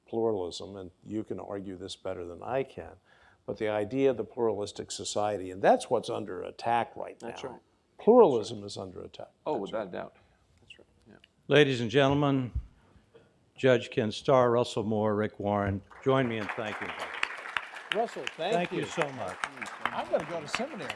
pluralism, and you can argue this better than I can, but the idea of the pluralistic society, and that's what's under attack right now. That's right. Pluralism that's right. is under attack. Oh, that's without right. doubt. That's right. Yeah. Ladies and gentlemen, Judge Ken Starr, Russell Moore, Rick Warren, join me in thanking you. Russell, thank, thank you. you so much. I'm going to go to seminary.